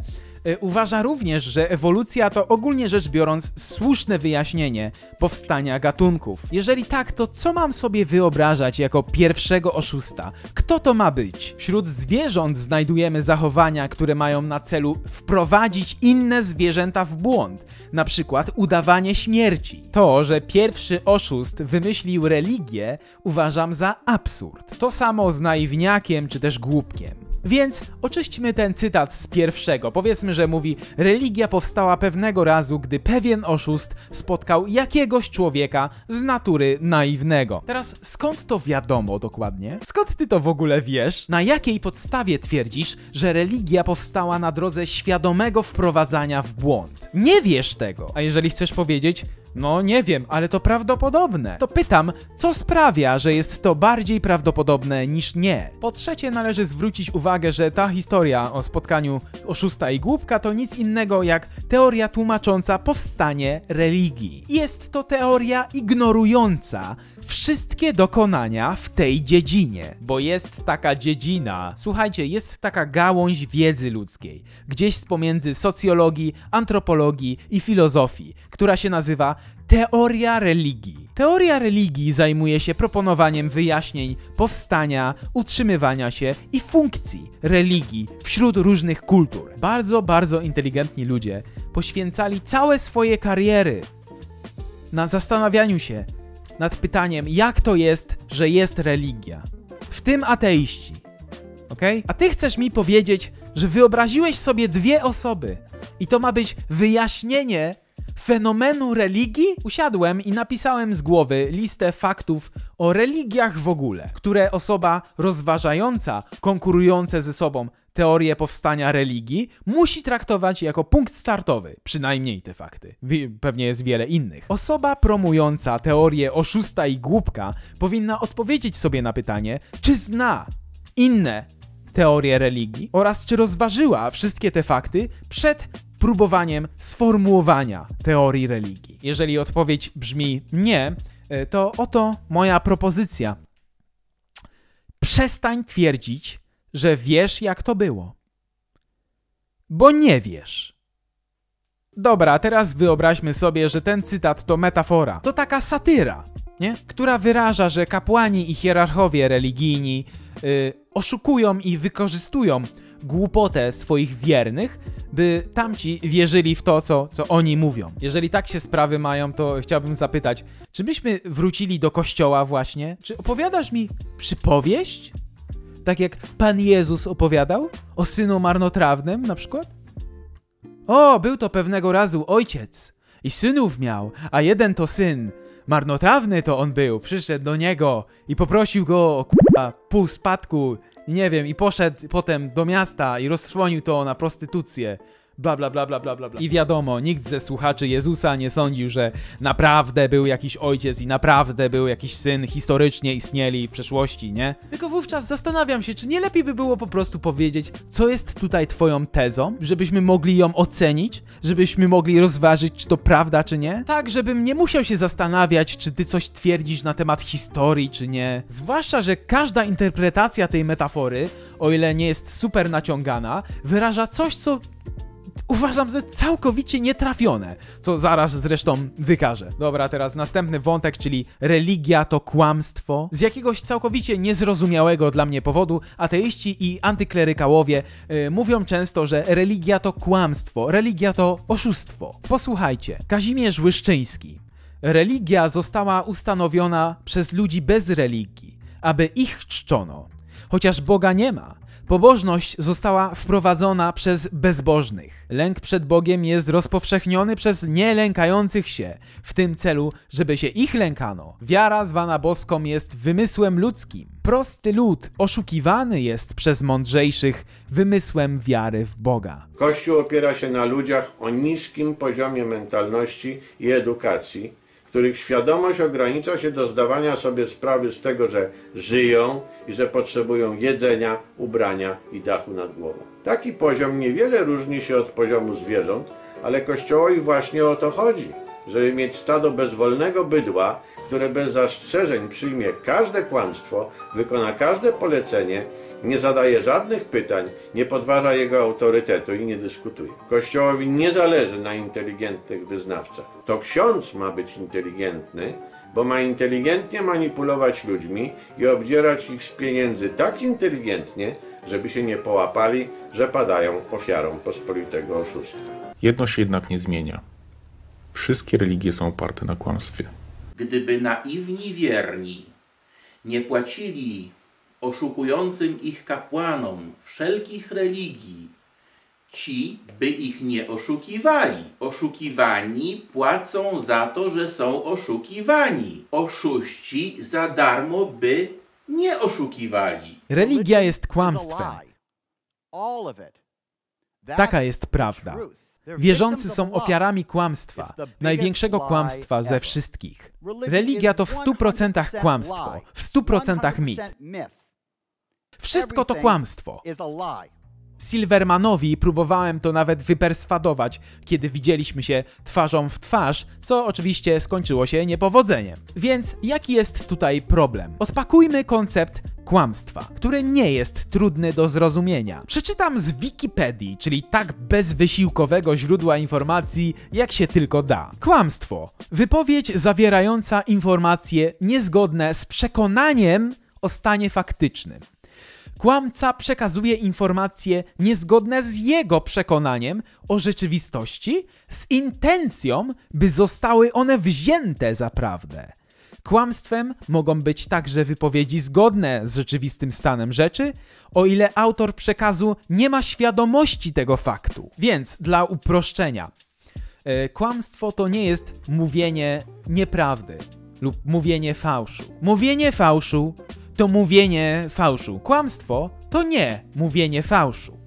uważa również, że ewolucja to ogólnie rzecz biorąc słuszne wyjaśnienie powstania gatunków. Jeżeli tak, to co mam sobie wyobrażać jako pierwszego oszusta? Kto to ma być? Wśród zwierząt znajdujemy zachowania, które mają na celu wprowadzić inne zwierzęta w błąd. Na przykład udawanie śmierci. To, że pierwszy oszust wymyślił religię, uważam za absurd. To samo z naiwniakiem czy też głupkiem. Więc oczyśćmy ten cytat z pierwszego. Powiedzmy, że mówi: religia powstała pewnego razu, gdy pewien oszust spotkał jakiegoś człowieka z natury naiwnego. Teraz skąd to wiadomo dokładnie? Skąd ty to w ogóle wiesz? Na jakiej podstawie twierdzisz, że religia powstała na drodze świadomego wprowadzania w błąd? Nie wiesz tego! A jeżeli chcesz powiedzieć, No nie wiem, ale to prawdopodobne. To pytam, co sprawia, że jest to bardziej prawdopodobne niż nie? Po trzecie, należy zwrócić uwagę, że ta historia o spotkaniu oszusta i głupka to nic innego jak teoria tłumacząca powstanie religii. Jest to teoria ignorująca wszystkie dokonania w tej dziedzinie. Bo jest taka dziedzina, słuchajcie, jest taka gałąź wiedzy ludzkiej, gdzieś pomiędzy socjologii, antropologii i filozofii, która się nazywa teoria religii. Teoria religii zajmuje się proponowaniem wyjaśnień powstania, utrzymywania się i funkcji religii wśród różnych kultur. Bardzo, bardzo inteligentni ludzie poświęcali całe swoje kariery na zastanawianiu się nad pytaniem, jak to jest, że jest religia. W tym ateiści. Okej? A ty chcesz mi powiedzieć, że wyobraziłeś sobie dwie osoby i to ma być wyjaśnienie fenomenu religii? Usiadłem i napisałem z głowy listę faktów o religiach w ogóle, które osoba rozważająca konkurujące ze sobą teorię powstania religii musi traktować jako punkt startowy. Przynajmniej te fakty. Pewnie jest wiele innych. Osoba promująca teorię oszusta i głupka powinna odpowiedzieć sobie na pytanie, czy zna inne teorie religii oraz czy rozważyła wszystkie te fakty przed próbowaniem sformułowania teorii religii. Jeżeli odpowiedź brzmi nie, to oto moja propozycja. Przestań twierdzić, że wiesz, jak to było. Bo nie wiesz. Dobra, teraz wyobraźmy sobie, że ten cytat to metafora. To taka satyra, nie? Która wyraża, że kapłani i hierarchowie religijni oszukują i wykorzystują głupotę swoich wiernych, by tamci wierzyli w to, co oni mówią. Jeżeli tak się sprawy mają, to chciałbym zapytać, czy myśmy wrócili do kościoła właśnie? Czy opowiadasz mi przypowieść? Tak jak Pan Jezus opowiadał? O synu marnotrawnym na przykład? O, był to pewnego razu ojciec i synów miał, a jeden to syn. Marnotrawny to on był, przyszedł do niego i poprosił go o pół spadku. Nie wiem, i poszedł potem do miasta i roztrwonił to na prostytucję. Bla, bla, bla, bla, bla, bla. I wiadomo, nikt ze słuchaczy Jezusa nie sądził, że naprawdę był jakiś ojciec i naprawdę był jakiś syn, historycznie istnieli w przeszłości, nie? Tylko wówczas zastanawiam się, czy nie lepiej by było po prostu powiedzieć, co jest tutaj twoją tezą, żebyśmy mogli ją ocenić, żebyśmy mogli rozważyć, czy to prawda, czy nie? Tak, żebym nie musiał się zastanawiać, czy ty coś twierdzisz na temat historii, czy nie. Zwłaszcza, że każda interpretacja tej metafory, o ile nie jest super naciągana, wyraża coś, co uważam za całkowicie nietrafione, co zaraz zresztą wykażę. Dobra, teraz następny wątek, czyli religia to kłamstwo. Z jakiegoś całkowicie niezrozumiałego dla mnie powodu ateiści i antyklerykałowie mówią często, że religia to kłamstwo, religia to oszustwo. Posłuchajcie, Kazimierz Łyszczyński. Religia została ustanowiona przez ludzi bez religii, aby ich czczono. Chociaż Boga nie ma. Pobożność została wprowadzona przez bezbożnych. Lęk przed Bogiem jest rozpowszechniony przez nielękających się, w tym celu, żeby się ich lękano. Wiara zwana boską jest wymysłem ludzkim. Prosty lud oszukiwany jest przez mądrzejszych wymysłem wiary w Boga. Kościół opiera się na ludziach o niskim poziomie mentalności i edukacji, których świadomość ogranicza się do zdawania sobie sprawy z tego, że żyją i że potrzebują jedzenia, ubrania i dachu nad głową. Taki poziom niewiele różni się od poziomu zwierząt, ale Kościołowi właśnie o to chodzi, żeby mieć stado bezwolnego bydła, które bez zastrzeżeń przyjmie każde kłamstwo, wykona każde polecenie, nie zadaje żadnych pytań, nie podważa jego autorytetu i nie dyskutuje. Kościołowi nie zależy na inteligentnych wyznawcach. To ksiądz ma być inteligentny, bo ma inteligentnie manipulować ludźmi i obdzierać ich z pieniędzy tak inteligentnie, żeby się nie połapali, że padają ofiarą pospolitego oszustwa. Jedno się jednak nie zmienia. Wszystkie religie są oparte na kłamstwie. Gdyby naiwni wierni nie płacili oszukującym ich kapłanom wszelkich religii, ci by ich nie oszukiwali. Oszukiwani płacą za to, że są oszukiwani. Oszuści za darmo by nie oszukiwali. Religia jest kłamstwem. Taka jest prawda. Wierzący są ofiarami kłamstwa, największego kłamstwa ze wszystkich. Religia to w 100% kłamstwo, w 100% mit. Wszystko to kłamstwo. Silvermanowi próbowałem to nawet wyperswadować, kiedy widzieliśmy się twarzą w twarz, co oczywiście skończyło się niepowodzeniem. Więc jaki jest tutaj problem? Odpakujmy koncept kłamstwa, który nie jest trudny do zrozumienia. Przeczytam z Wikipedii, czyli tak bezwysiłkowego źródła informacji, jak się tylko da. Kłamstwo. Wypowiedź zawierająca informacje niezgodne z przekonaniem o stanie faktycznym. Kłamca przekazuje informacje niezgodne z jego przekonaniem o rzeczywistości z intencją, by zostały one wzięte za prawdę. Kłamstwem mogą być także wypowiedzi zgodne z rzeczywistym stanem rzeczy, o ile autor przekazu nie ma świadomości tego faktu. Więc dla uproszczenia, kłamstwo to nie jest mówienie nieprawdy lub mówienie fałszu. Mówienie fałszu to mówienie fałszu. Kłamstwo to nie mówienie fałszu.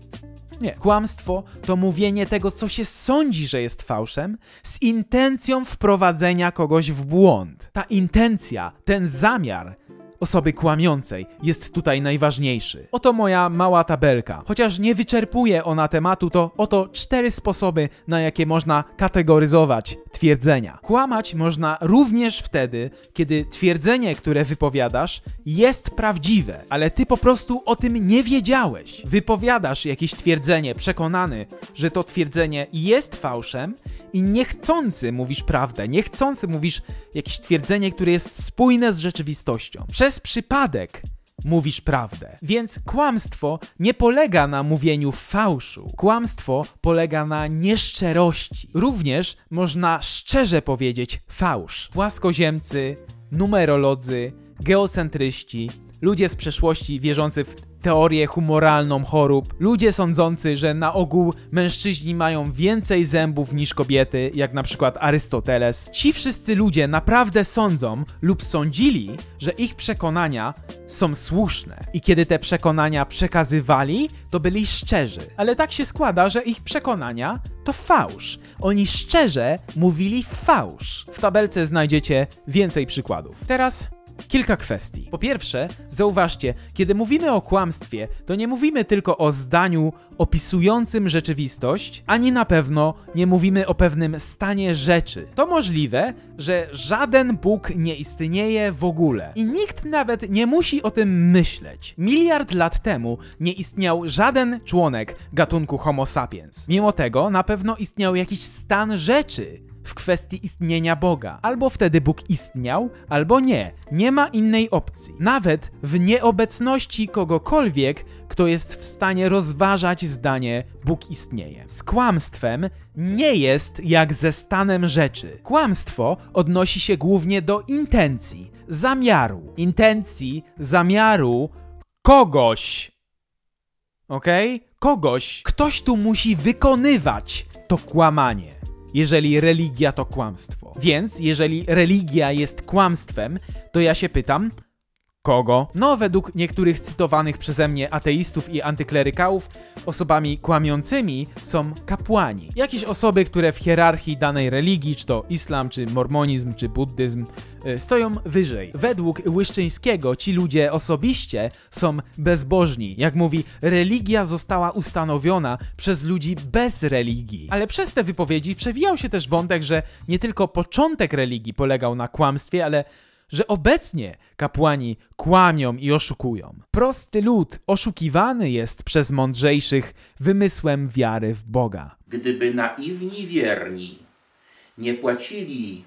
Nie. Kłamstwo to mówienie tego, co się sądzi, że jest fałszem, z intencją wprowadzenia kogoś w błąd. Ta intencja, ten zamiar osoby kłamiącej jest tutaj najważniejszy. Oto moja mała tabelka. Chociaż nie wyczerpuje ona tematu, to oto 4 sposoby, na jakie można kategoryzować twierdzenia. Kłamać można również wtedy, kiedy twierdzenie, które wypowiadasz, jest prawdziwe, ale ty po prostu o tym nie wiedziałeś. Wypowiadasz jakieś twierdzenie przekonany, że to twierdzenie jest fałszem i niechcący mówisz prawdę, niechcący mówisz jakieś twierdzenie, które jest spójne z rzeczywistością. Przez przypadek mówisz prawdę. Więc kłamstwo nie polega na mówieniu fałszu. Kłamstwo polega na nieszczerości. Również można szczerze powiedzieć fałsz. Płaskoziemcy, numerolodzy, geocentryści, ludzie z przeszłości wierzący w teorię humoralną chorób, ludzie sądzący, że na ogół mężczyźni mają więcej zębów niż kobiety, jak na przykład Arystoteles. Ci wszyscy ludzie naprawdę sądzą lub sądzili, że ich przekonania są słuszne. I kiedy te przekonania przekazywali, to byli szczerzy. Ale tak się składa, że ich przekonania to fałsz. Oni szczerze mówili fałsz. W tabelce znajdziecie więcej przykładów. Teraz kilka kwestii. Po pierwsze, zauważcie, kiedy mówimy o kłamstwie, to nie mówimy tylko o zdaniu opisującym rzeczywistość, ani na pewno nie mówimy o pewnym stanie rzeczy. To możliwe, że żaden Bóg nie istnieje w ogóle. I nikt nawet nie musi o tym myśleć. 1 000 000 lat temu nie istniał żaden członek gatunku Homo sapiens. Mimo tego na pewno istniał jakiś stan rzeczy w kwestii istnienia Boga. Albo wtedy Bóg istniał, albo nie. Nie ma innej opcji. Nawet w nieobecności kogokolwiek, kto jest w stanie rozważać zdanie Bóg istnieje. Z kłamstwem nie jest jak ze stanem rzeczy. Kłamstwo odnosi się głównie do intencji, zamiaru. Intencji, zamiaru kogoś. Okej? Kogoś. Ktoś tu musi wykonywać to kłamanie. Jeżeli religia to kłamstwo. Więc jeżeli religia jest kłamstwem, to ja się pytam, kogo? No, według niektórych cytowanych przeze mnie ateistów i antyklerykałów, osobami kłamiącymi są kapłani. Jakieś osoby, które w hierarchii danej religii, czy to islam, czy mormonizm, czy buddyzm, stoją wyżej. Według Łyszczyńskiego ci ludzie osobiście są bezbożni. Jak mówi, religia została ustanowiona przez ludzi bez religii. Ale przez te wypowiedzi przewijał się też wątek, że nie tylko początek religii polegał na kłamstwie, ale że obecnie kapłani kłamią i oszukują. Prosty lud oszukiwany jest przez mądrzejszych wymysłem wiary w Boga. Gdyby naiwni wierni nie płacili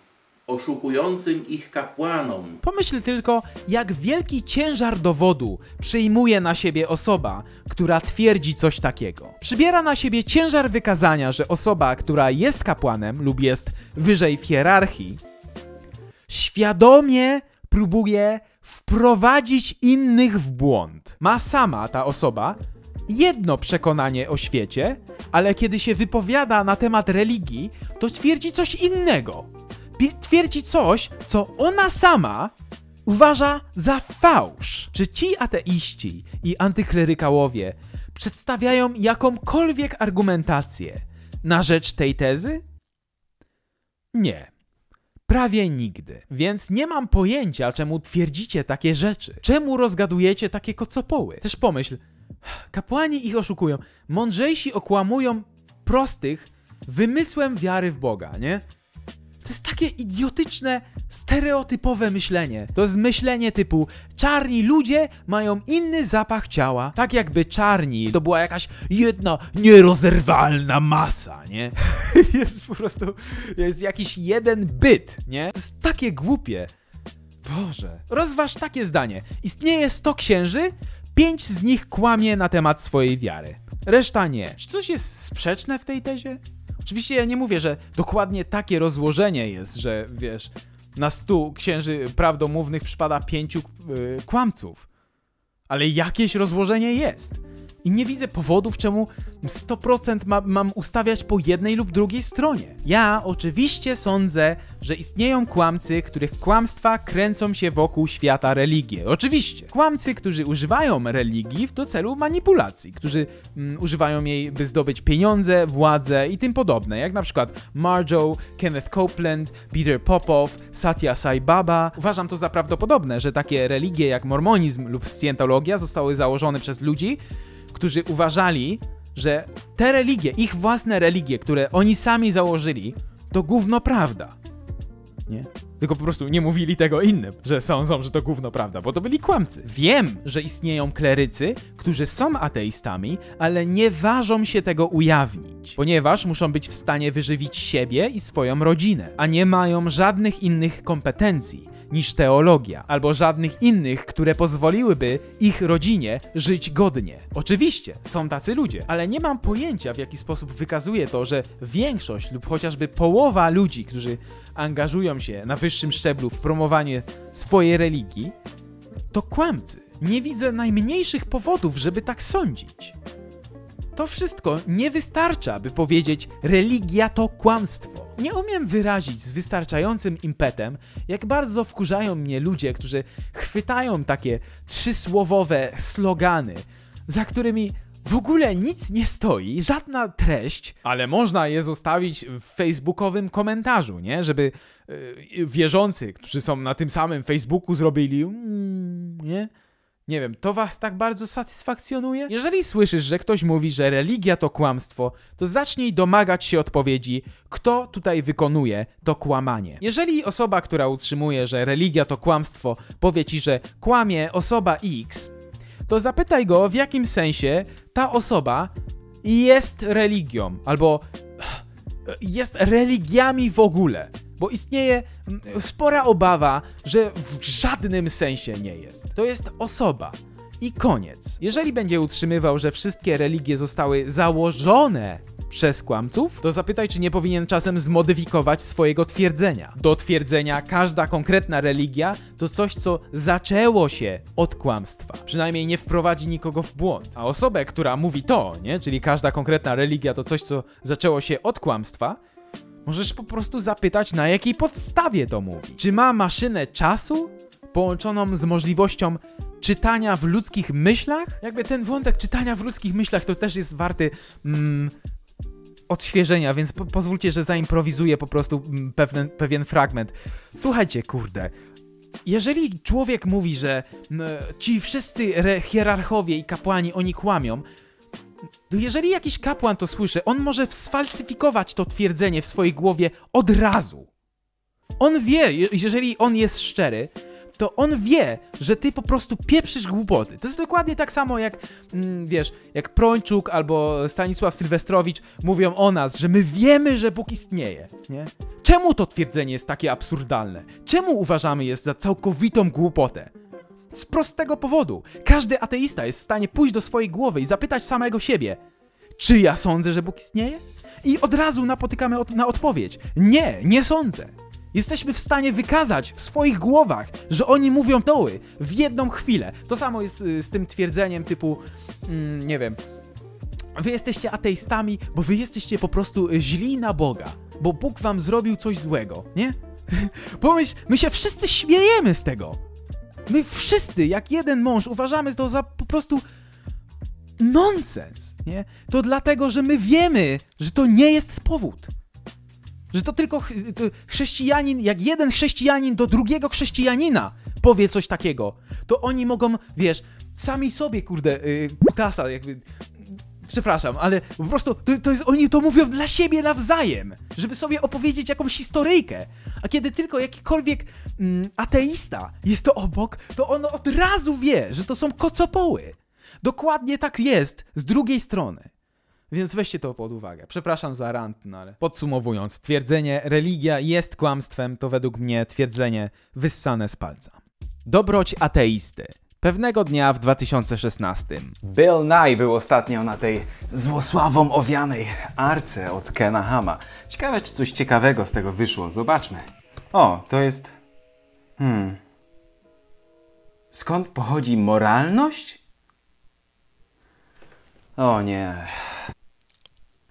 oszukującym ich kapłanom. Pomyśl tylko, jak wielki ciężar dowodu przyjmuje na siebie osoba, która twierdzi coś takiego. Przybiera na siebie ciężar wykazania, że osoba, która jest kapłanem lub jest wyżej w hierarchii, świadomie próbuje wprowadzić innych w błąd. Ma sama ta osoba jedno przekonanie o świecie, ale kiedy się wypowiada na temat religii, to twierdzi coś innego. Twierdzi coś, co ona sama uważa za fałsz. Czy ci ateiści i antyklerykałowie przedstawiają jakąkolwiek argumentację na rzecz tej tezy? Nie. Prawie nigdy. Więc nie mam pojęcia, czemu twierdzicie takie rzeczy. Czemu rozgadujecie takie kocopoły? Też pomyśl, kapłani ich oszukują. Mądrzejsi okłamują prostych wymysłem wiary w Boga, nie? To jest takie idiotyczne, stereotypowe myślenie. To jest myślenie typu czarni ludzie mają inny zapach ciała. Tak jakby czarni to była jakaś jedna nierozerwalna masa, nie? Jest po prostu, jest jakiś jeden byt, nie? To jest takie głupie. Boże. Rozważ takie zdanie. Istnieje 100 księży, 5 z nich kłamie na temat swojej wiary. Reszta nie. Czy coś jest sprzeczne w tej tezie? Oczywiście ja nie mówię, że dokładnie takie rozłożenie jest, że wiesz, na 100 księży prawdomównych przypada 5 kłamców. Ale jakieś rozłożenie jest. I nie widzę powodów, czemu 100% mam ustawiać po jednej lub drugiej stronie. Ja oczywiście sądzę, że istnieją kłamcy, których kłamstwa kręcą się wokół świata religii. Oczywiście. Kłamcy, którzy używają religii do celu manipulacji, którzy używają jej, by zdobyć pieniądze, władzę i tym podobne, jak na przykład Marjo, Kenneth Copeland, Peter Popow, Satya Sai Baba. Uważam to za prawdopodobne, że takie religie jak mormonizm lub scjentologia zostały założone przez ludzi, którzy uważali, że te religie, ich własne religie, które oni sami założyli, to gówno prawda. Nie? Tylko po prostu nie mówili tego innym, że sądzą, że to gówno prawda, bo to byli kłamcy. Wiem, że istnieją klerycy, którzy są ateistami, ale nie ważą się tego ujawnić, ponieważ muszą być w stanie wyżywić siebie i swoją rodzinę, a nie mają żadnych innych kompetencji niż teologia, albo żadnych innych, które pozwoliłyby ich rodzinie żyć godnie. Oczywiście, są tacy ludzie, ale nie mam pojęcia, w jaki sposób wykazuje to, że większość lub chociażby połowa ludzi, którzy angażują się na wyższym szczeblu w promowanie swojej religii, to kłamcy. Nie widzę najmniejszych powodów, żeby tak sądzić. To wszystko nie wystarcza, by powiedzieć, religia to kłamstwo. Nie umiem wyrazić z wystarczającym impetem, jak bardzo wkurzają mnie ludzie, którzy chwytają takie trzysłowowe slogany, za którymi w ogóle nic nie stoi, żadna treść, ale można je zostawić w facebookowym komentarzu, nie? Żeby wierzący, którzy są na tym samym Facebooku, zrobili... nie? Nie wiem, to was tak bardzo satysfakcjonuje? Jeżeli słyszysz, że ktoś mówi, że religia to kłamstwo, to zacznij domagać się odpowiedzi, kto tutaj wykonuje to kłamanie. Jeżeli osoba, która utrzymuje, że religia to kłamstwo, powie ci, że kłamie osoba X, to zapytaj go, w jakim sensie ta osoba jest religią, albo jest religiami w ogóle. Bo istnieje spora obawa, że w żadnym sensie nie jest. To jest osoba. I koniec. Jeżeli będzie utrzymywał, że wszystkie religie zostały założone przez kłamców, to zapytaj, czy nie powinien czasem zmodyfikować swojego twierdzenia. Do twierdzenia każda konkretna religia to coś, co zaczęło się od kłamstwa. Przynajmniej nie wprowadzi nikogo w błąd. A osobę, która mówi to, nie? Czyli każda konkretna religia to coś, co zaczęło się od kłamstwa, możesz po prostu zapytać, na jakiej podstawie to mówi. Czy ma maszynę czasu połączoną z możliwością czytania w ludzkich myślach? Jakby ten wątek czytania w ludzkich myślach to też jest warty odświeżenia, więc pozwólcie, że zaimprowizuję po prostu pewien fragment. Słuchajcie, kurde. Jeżeli człowiek mówi, że ci wszyscy hierarchowie i kapłani, oni kłamią, jeżeli jakiś kapłan to słyszy, on może sfalsyfikować to twierdzenie w swojej głowie od razu. On wie, jeżeli on jest szczery, to on wie, że ty po prostu pieprzysz głupoty. To jest dokładnie tak samo jak, wiesz, jak Prończuk albo Stanisław Sylwestrowicz mówią o nas, że my wiemy, że Bóg istnieje, nie? Czemu to twierdzenie jest takie absurdalne? Czemu uważamy je za całkowitą głupotę? Z prostego powodu. Każdy ateista jest w stanie pójść do swojej głowy i zapytać samego siebie, czy ja sądzę, że Bóg istnieje? I od razu napotykamy na odpowiedź. Nie, nie sądzę. Jesteśmy w stanie wykazać w swoich głowach, że oni mówią doły w jedną chwilę. To samo jest z tym twierdzeniem typu, nie wiem, wy jesteście ateistami, bo wy jesteście po prostu źli na Boga, bo Bóg wam zrobił coś złego, nie? Pomyśl, my się wszyscy śmiejemy z tego. My wszyscy, jak jeden mąż, uważamy to za po prostu nonsens. nie? To dlatego, że my wiemy, że to nie jest powód. Że to tylko chrześcijanin, jak jeden chrześcijanin do drugiego chrześcijanina powie coś takiego, to oni mogą, wiesz, sami sobie, kurde, kasa, jakby... Przepraszam, ale po prostu oni to mówią dla siebie nawzajem, żeby sobie opowiedzieć jakąś historyjkę. A kiedy tylko jakikolwiek ateista jest to obok, to on od razu wie, że to są kocopoły. Dokładnie tak jest z drugiej strony. Więc weźcie to pod uwagę. Przepraszam za rant, no ale... Podsumowując, twierdzenie religia jest kłamstwem to według mnie twierdzenie wyssane z palca. Dobroć ateisty. Pewnego dnia w 2016. Bill Nye był ostatnio na tej złosławą owianej arce od Kena Hama. Ciekawe, czy coś ciekawego z tego wyszło. Zobaczmy. O, to jest... Skąd pochodzi moralność? O nie...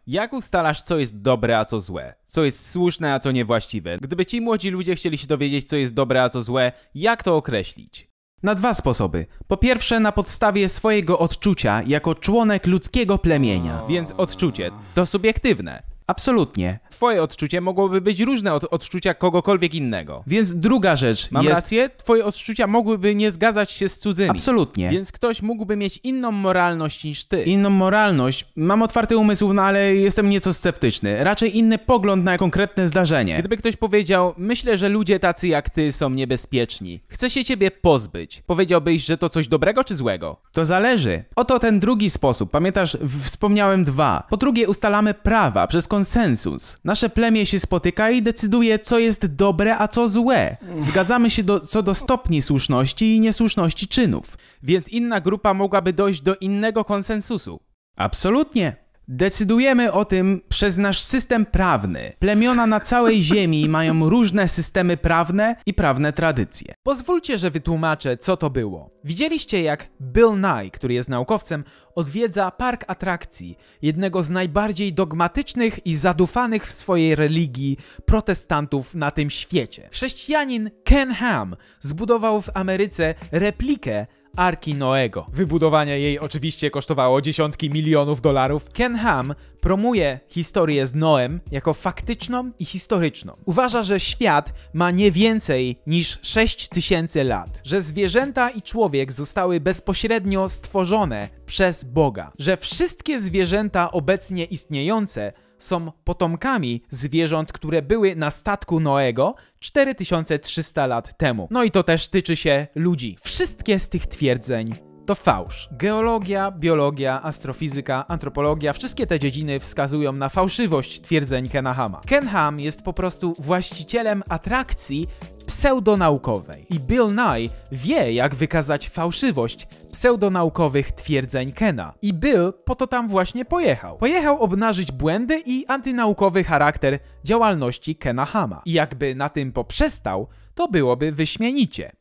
Jak ustalasz, co jest dobre, a co złe? Co jest słuszne, a co niewłaściwe? Gdyby ci młodzi ludzie chcieli się dowiedzieć, co jest dobre, a co złe, jak to określić? Na dwa sposoby. Po pierwsze, na podstawie swojego odczucia jako członek ludzkiego plemienia. Więc odczucie to subiektywne. Absolutnie. Twoje odczucie mogłoby być różne od odczucia kogokolwiek innego. Więc druga rzecz jest... Mam rację? Twoje odczucia mogłyby nie zgadzać się z cudzymi. Absolutnie. Więc ktoś mógłby mieć inną moralność niż ty. Inną moralność? Mam otwarty umysł, no ale jestem nieco sceptyczny. Raczej inny pogląd na konkretne zdarzenie. Gdyby ktoś powiedział, myślę, że ludzie tacy jak ty są niebezpieczni. Chcę się ciebie pozbyć. Powiedziałbyś, że to coś dobrego czy złego? To zależy. Oto ten drugi sposób. Pamiętasz, wspomniałem dwa. Po drugie, ustalamy prawa przez konsensus. Nasze plemię się spotyka i decyduje, co jest dobre, a co złe. Zgadzamy się co do stopni słuszności i niesłuszności czynów. Więc inna grupa mogłaby dojść do innego konsensusu. Absolutnie. Decydujemy o tym przez nasz system prawny. Plemiona na całej ziemi mają różne systemy prawne i prawne tradycje. Pozwólcie, że wytłumaczę, co to było. Widzieliście, jak Bill Nye, który jest naukowcem, odwiedza park atrakcji, jednego z najbardziej dogmatycznych i zadufanych w swojej religii protestantów na tym świecie. Chrześcijanin Ken Ham zbudował w Ameryce replikę Arki Noego. Wybudowanie jej oczywiście kosztowało dziesiątki milionów dolarów. Ken Ham promuje historię z Noem jako faktyczną i historyczną. Uważa, że świat ma nie więcej niż 6000 lat. Że zwierzęta i człowiek zostały bezpośrednio stworzone przez Boga. Że wszystkie zwierzęta obecnie istniejące są potomkami zwierząt, które były na statku Noego 4300 lat temu. No i to też tyczy się ludzi. Wszystkie z tych twierdzeń to fałsz. Geologia, biologia, astrofizyka, antropologia, wszystkie te dziedziny wskazują na fałszywość twierdzeń Kena Hama. Ken Ham jest po prostu właścicielem atrakcji pseudonaukowej. I Bill Nye wie, jak wykazać fałszywość pseudonaukowych twierdzeń Kena. I Bill po to tam właśnie pojechał. Pojechał obnażyć błędy i antynaukowy charakter działalności Kena Hama. I jakby na tym poprzestał, to byłoby wyśmienicie.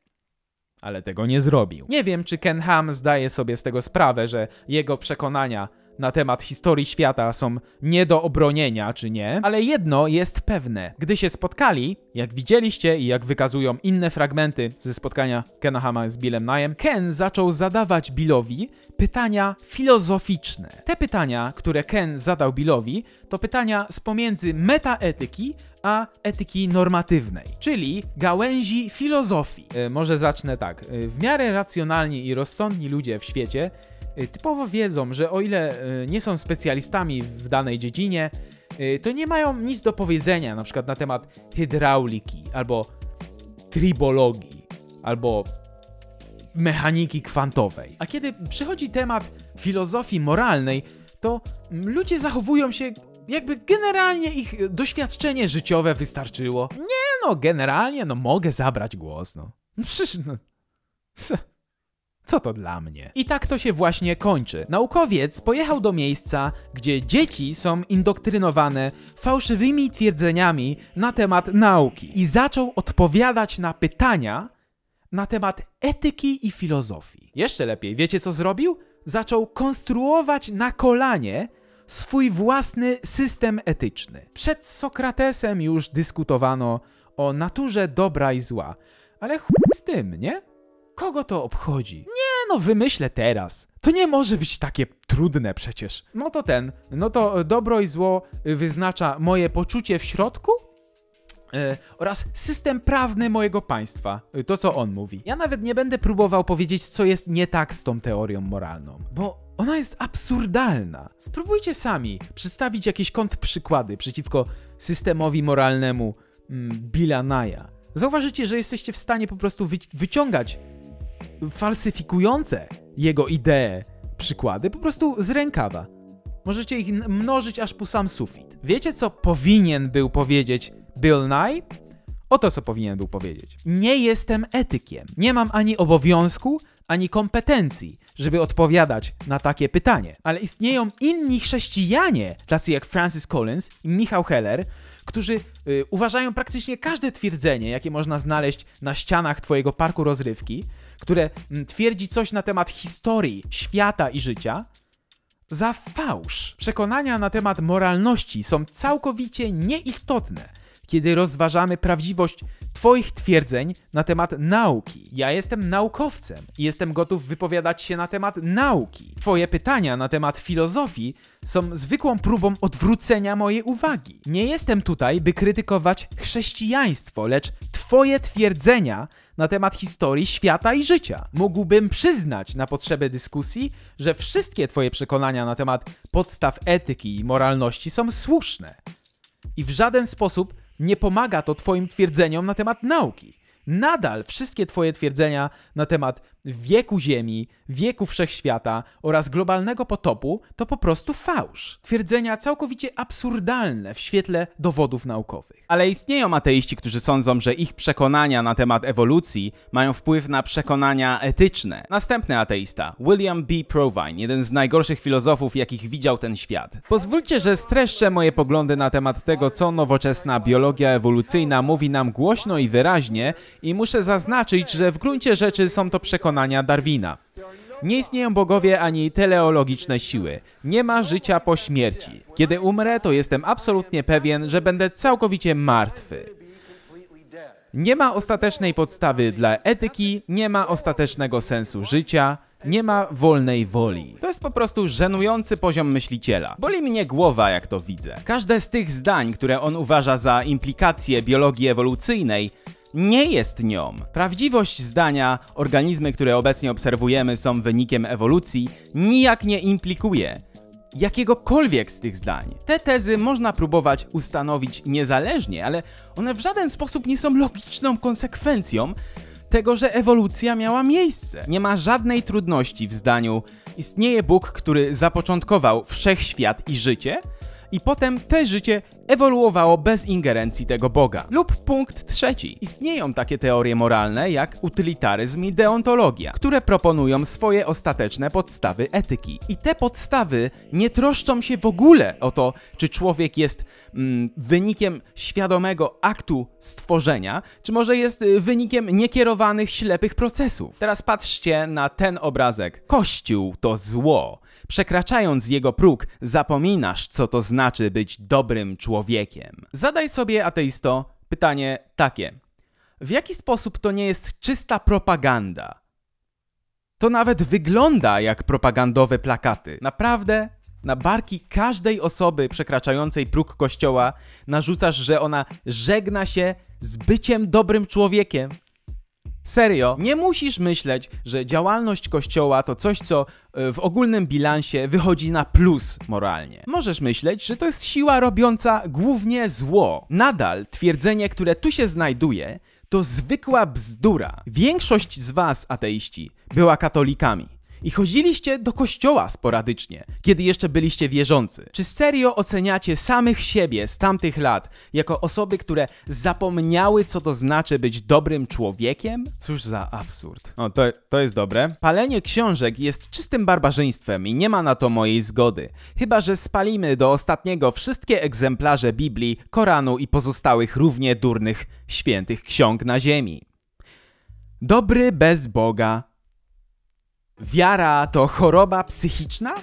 Ale tego nie zrobił. Nie wiem, czy Ken Ham zdaje sobie z tego sprawę, że jego przekonania na temat historii świata są nie do obronienia, czy nie, ale jedno jest pewne. Gdy się spotkali, jak widzieliście i jak wykazują inne fragmenty ze spotkania Kena Hama z Billem Nye'em, Ken zaczął zadawać Billowi pytania filozoficzne. Te pytania, które Ken zadał Billowi, to pytania z pomiędzy metaetyki a etyki normatywnej, czyli gałęzi filozofii. Może zacznę tak. W miarę racjonalni i rozsądni ludzie w świecie typowo wiedzą, że o ile nie są specjalistami w danej dziedzinie, to nie mają nic do powiedzenia na przykład na temat hydrauliki, albo tribologii, albo mechaniki kwantowej. A kiedy przychodzi temat filozofii moralnej, to ludzie zachowują się jakby generalnie ich doświadczenie życiowe wystarczyło. Nie no, generalnie no mogę zabrać głos, no. Przecież no... Co to dla mnie? I tak to się właśnie kończy. Naukowiec pojechał do miejsca, gdzie dzieci są indoktrynowane fałszywymi twierdzeniami na temat nauki i zaczął odpowiadać na pytania na temat etyki i filozofii. Jeszcze lepiej, wiecie co zrobił? Zaczął konstruować na kolanie swój własny system etyczny. Przed Sokratesem już dyskutowano o naturze dobra i zła, ale chuj z tym, nie? Kogo to obchodzi? Nie no, wymyślę teraz. To nie może być takie trudne przecież. No to dobro i zło wyznacza moje poczucie w środku oraz system prawny mojego państwa. To, co on mówi. Ja nawet nie będę próbował powiedzieć, co jest nie tak z tą teorią moralną, bo ona jest absurdalna. Spróbujcie sami przedstawić jakieś kontrprzykłady przeciwko systemowi moralnemu Billa Nye'a. Zauważycie, że jesteście w stanie po prostu wyciągać falsyfikujące jego idee przykłady po prostu z rękawa. Możecie ich mnożyć aż po sam sufit. Wiecie, co powinien był powiedzieć Bill Nye? Oto, co powinien był powiedzieć. Nie jestem etykiem. Nie mam ani obowiązku, ani kompetencji, żeby odpowiadać na takie pytanie. Ale istnieją inni chrześcijanie, tacy jak Francis Collins i Michael Hazer, którzy uważają praktycznie każde twierdzenie, jakie można znaleźć na ścianach twojego parku rozrywki, które twierdzi coś na temat historii, świata i życia, za fałsz. Przekonania na temat moralności są całkowicie nieistotne, kiedy rozważamy prawdziwość twoich twierdzeń na temat nauki. Ja jestem naukowcem i jestem gotów wypowiadać się na temat nauki. Twoje pytania na temat filozofii są zwykłą próbą odwrócenia mojej uwagi. Nie jestem tutaj, by krytykować chrześcijaństwo, lecz twoje twierdzenia na temat historii, świata i życia. Mógłbym przyznać na potrzeby dyskusji, że wszystkie twoje przekonania na temat podstaw etyki i moralności są słuszne i w żaden sposób nie pomaga to twoim twierdzeniom na temat nauki. Nadal wszystkie twoje twierdzenia na temat wieku Ziemi, wieku Wszechświata oraz globalnego potopu to po prostu fałsz. Twierdzenia całkowicie absurdalne w świetle dowodów naukowych. Ale istnieją ateiści, którzy sądzą, że ich przekonania na temat ewolucji mają wpływ na przekonania etyczne. Następny ateista, William B. Provine, jeden z najgorszych filozofów, jakich widział ten świat. Pozwólcie, że streszczę moje poglądy na temat tego, co nowoczesna biologia ewolucyjna mówi nam głośno i wyraźnie, i muszę zaznaczyć, że w gruncie rzeczy są to przekonania Darwina. Nie istnieją bogowie ani teleologiczne siły. Nie ma życia po śmierci. Kiedy umrę, to jestem absolutnie pewien, że będę całkowicie martwy. Nie ma ostatecznej podstawy dla etyki, nie ma ostatecznego sensu życia, nie ma wolnej woli. To jest po prostu żenujący poziom myśliciela. Boli mnie głowa, jak to widzę. Każde z tych zdań, które on uważa za implikacje biologii ewolucyjnej, nie jest nią. Prawdziwość zdania, organizmy, które obecnie obserwujemy, są wynikiem ewolucji, nijak nie implikuje jakiegokolwiek z tych zdań. Te tezy można próbować ustanowić niezależnie, ale one w żaden sposób nie są logiczną konsekwencją tego, że ewolucja miała miejsce. Nie ma żadnej trudności w zdaniu: istnieje Bóg, który zapoczątkował wszechświat i życie, i potem te życie ewoluowało bez ingerencji tego Boga. Lub punkt trzeci. Istnieją takie teorie moralne jak utylitaryzm i deontologia, które proponują swoje ostateczne podstawy etyki. I te podstawy nie troszczą się w ogóle o to, czy człowiek jest wynikiem świadomego aktu stworzenia, czy może jest wynikiem niekierowanych, ślepych procesów. Teraz patrzcie na ten obrazek. Kościół to zło. Przekraczając jego próg, zapominasz, co to znaczy być dobrym człowiekiem. Zadaj sobie, ateisto, pytanie takie. W jaki sposób to nie jest czysta propaganda? To nawet wygląda jak propagandowe plakaty. Naprawdę? Na barki każdej osoby przekraczającej próg kościoła narzucasz, że ona żegna się z byciem dobrym człowiekiem. Serio, nie musisz myśleć, że działalność kościoła to coś, co w ogólnym bilansie wychodzi na plus moralnie. Możesz myśleć, że to jest siła robiąca głównie zło. Nadal twierdzenie, które tu się znajduje, to zwykła bzdura. Większość z was, ateiści, była katolikami i chodziliście do kościoła sporadycznie, kiedy jeszcze byliście wierzący. Czy serio oceniacie samych siebie z tamtych lat jako osoby, które zapomniały, co to znaczy być dobrym człowiekiem? Cóż za absurd. No to jest dobre. Palenie książek jest czystym barbarzyństwem i nie ma na to mojej zgody. Chyba że spalimy do ostatniego wszystkie egzemplarze Biblii, Koranu i pozostałych równie durnych, świętych ksiąg na ziemi. Dobry bez Boga. Wiara to choroba psychiczna?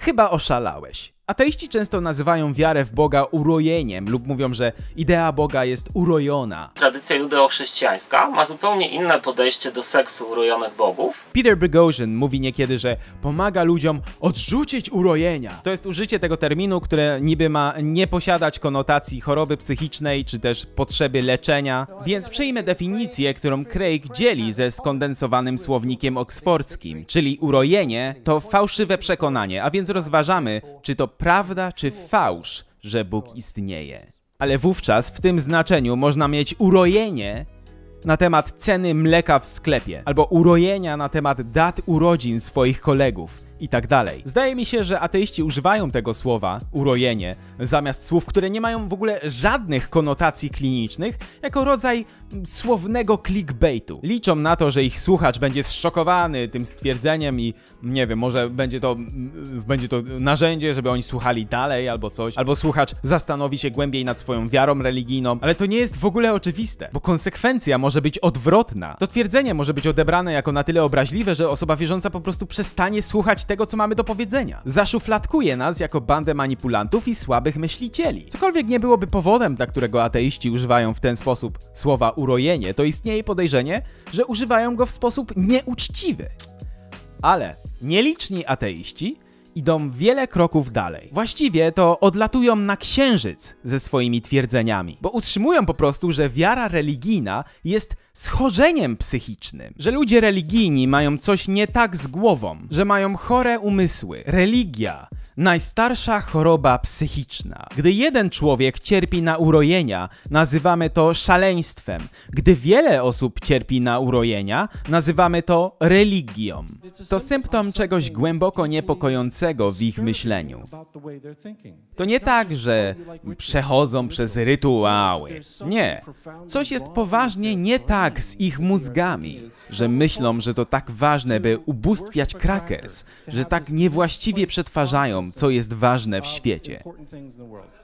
Chyba oszalałeś. Ateiści często nazywają wiarę w Boga urojeniem lub mówią, że idea Boga jest urojona. Tradycja judeo-chrześcijańska ma zupełnie inne podejście do seksu urojonych bogów. Peter Boghossian mówi niekiedy, że pomaga ludziom odrzucić urojenia. To jest użycie tego terminu, które niby ma nie posiadać konotacji choroby psychicznej czy też potrzeby leczenia, więc przyjmę definicję, którą Craig dzieli ze skondensowanym słownikiem oksfordzkim, czyli urojenie to fałszywe przekonanie, a więc rozważamy, czy to prawda czy fałsz, że Bóg istnieje. Ale wówczas w tym znaczeniu można mieć urojenie na temat ceny mleka w sklepie, albo urojenia na temat dat urodzin swoich kolegów i tak dalej. Zdaje mi się, że ateiści używają tego słowa, urojenie, zamiast słów, które nie mają w ogóle żadnych konotacji klinicznych, jako rodzaj słownego clickbaitu. Liczą na to, że ich słuchacz będzie zszokowany tym stwierdzeniem i nie wiem, może będzie to narzędzie, żeby oni słuchali dalej albo coś, albo słuchacz zastanowi się głębiej nad swoją wiarą religijną, ale to nie jest w ogóle oczywiste, bo konsekwencja może być odwrotna. To twierdzenie może być odebrane jako na tyle obraźliwe, że osoba wierząca po prostu przestanie słuchać tego, co mamy do powiedzenia. Zaszufladkuje nas jako bandę manipulantów i słabych myślicieli. Cokolwiek nie byłoby powodem, dla którego ateiści używają w ten sposób słowa urojenie, to istnieje podejrzenie, że używają go w sposób nieuczciwy. Ale nieliczni ateiści idą wiele kroków dalej. Właściwie to odlatują na księżyc ze swoimi twierdzeniami, bo utrzymują po prostu, że wiara religijna jest schorzeniem psychicznym, że ludzie religijni mają coś nie tak z głową, że mają chore umysły. Religia, najstarsza choroba psychiczna. Gdy jeden człowiek cierpi na urojenia, nazywamy to szaleństwem. Gdy wiele osób cierpi na urojenia, nazywamy to religią. To symptom czegoś głęboko niepokojącego w ich myśleniu. To nie tak, że przechodzą przez rytuały. Nie. Coś jest poważnie nie tak z ich mózgami, że myślą, że to tak ważne, by ubóstwiać crackers, że tak niewłaściwie przetwarzają, co jest ważne w świecie.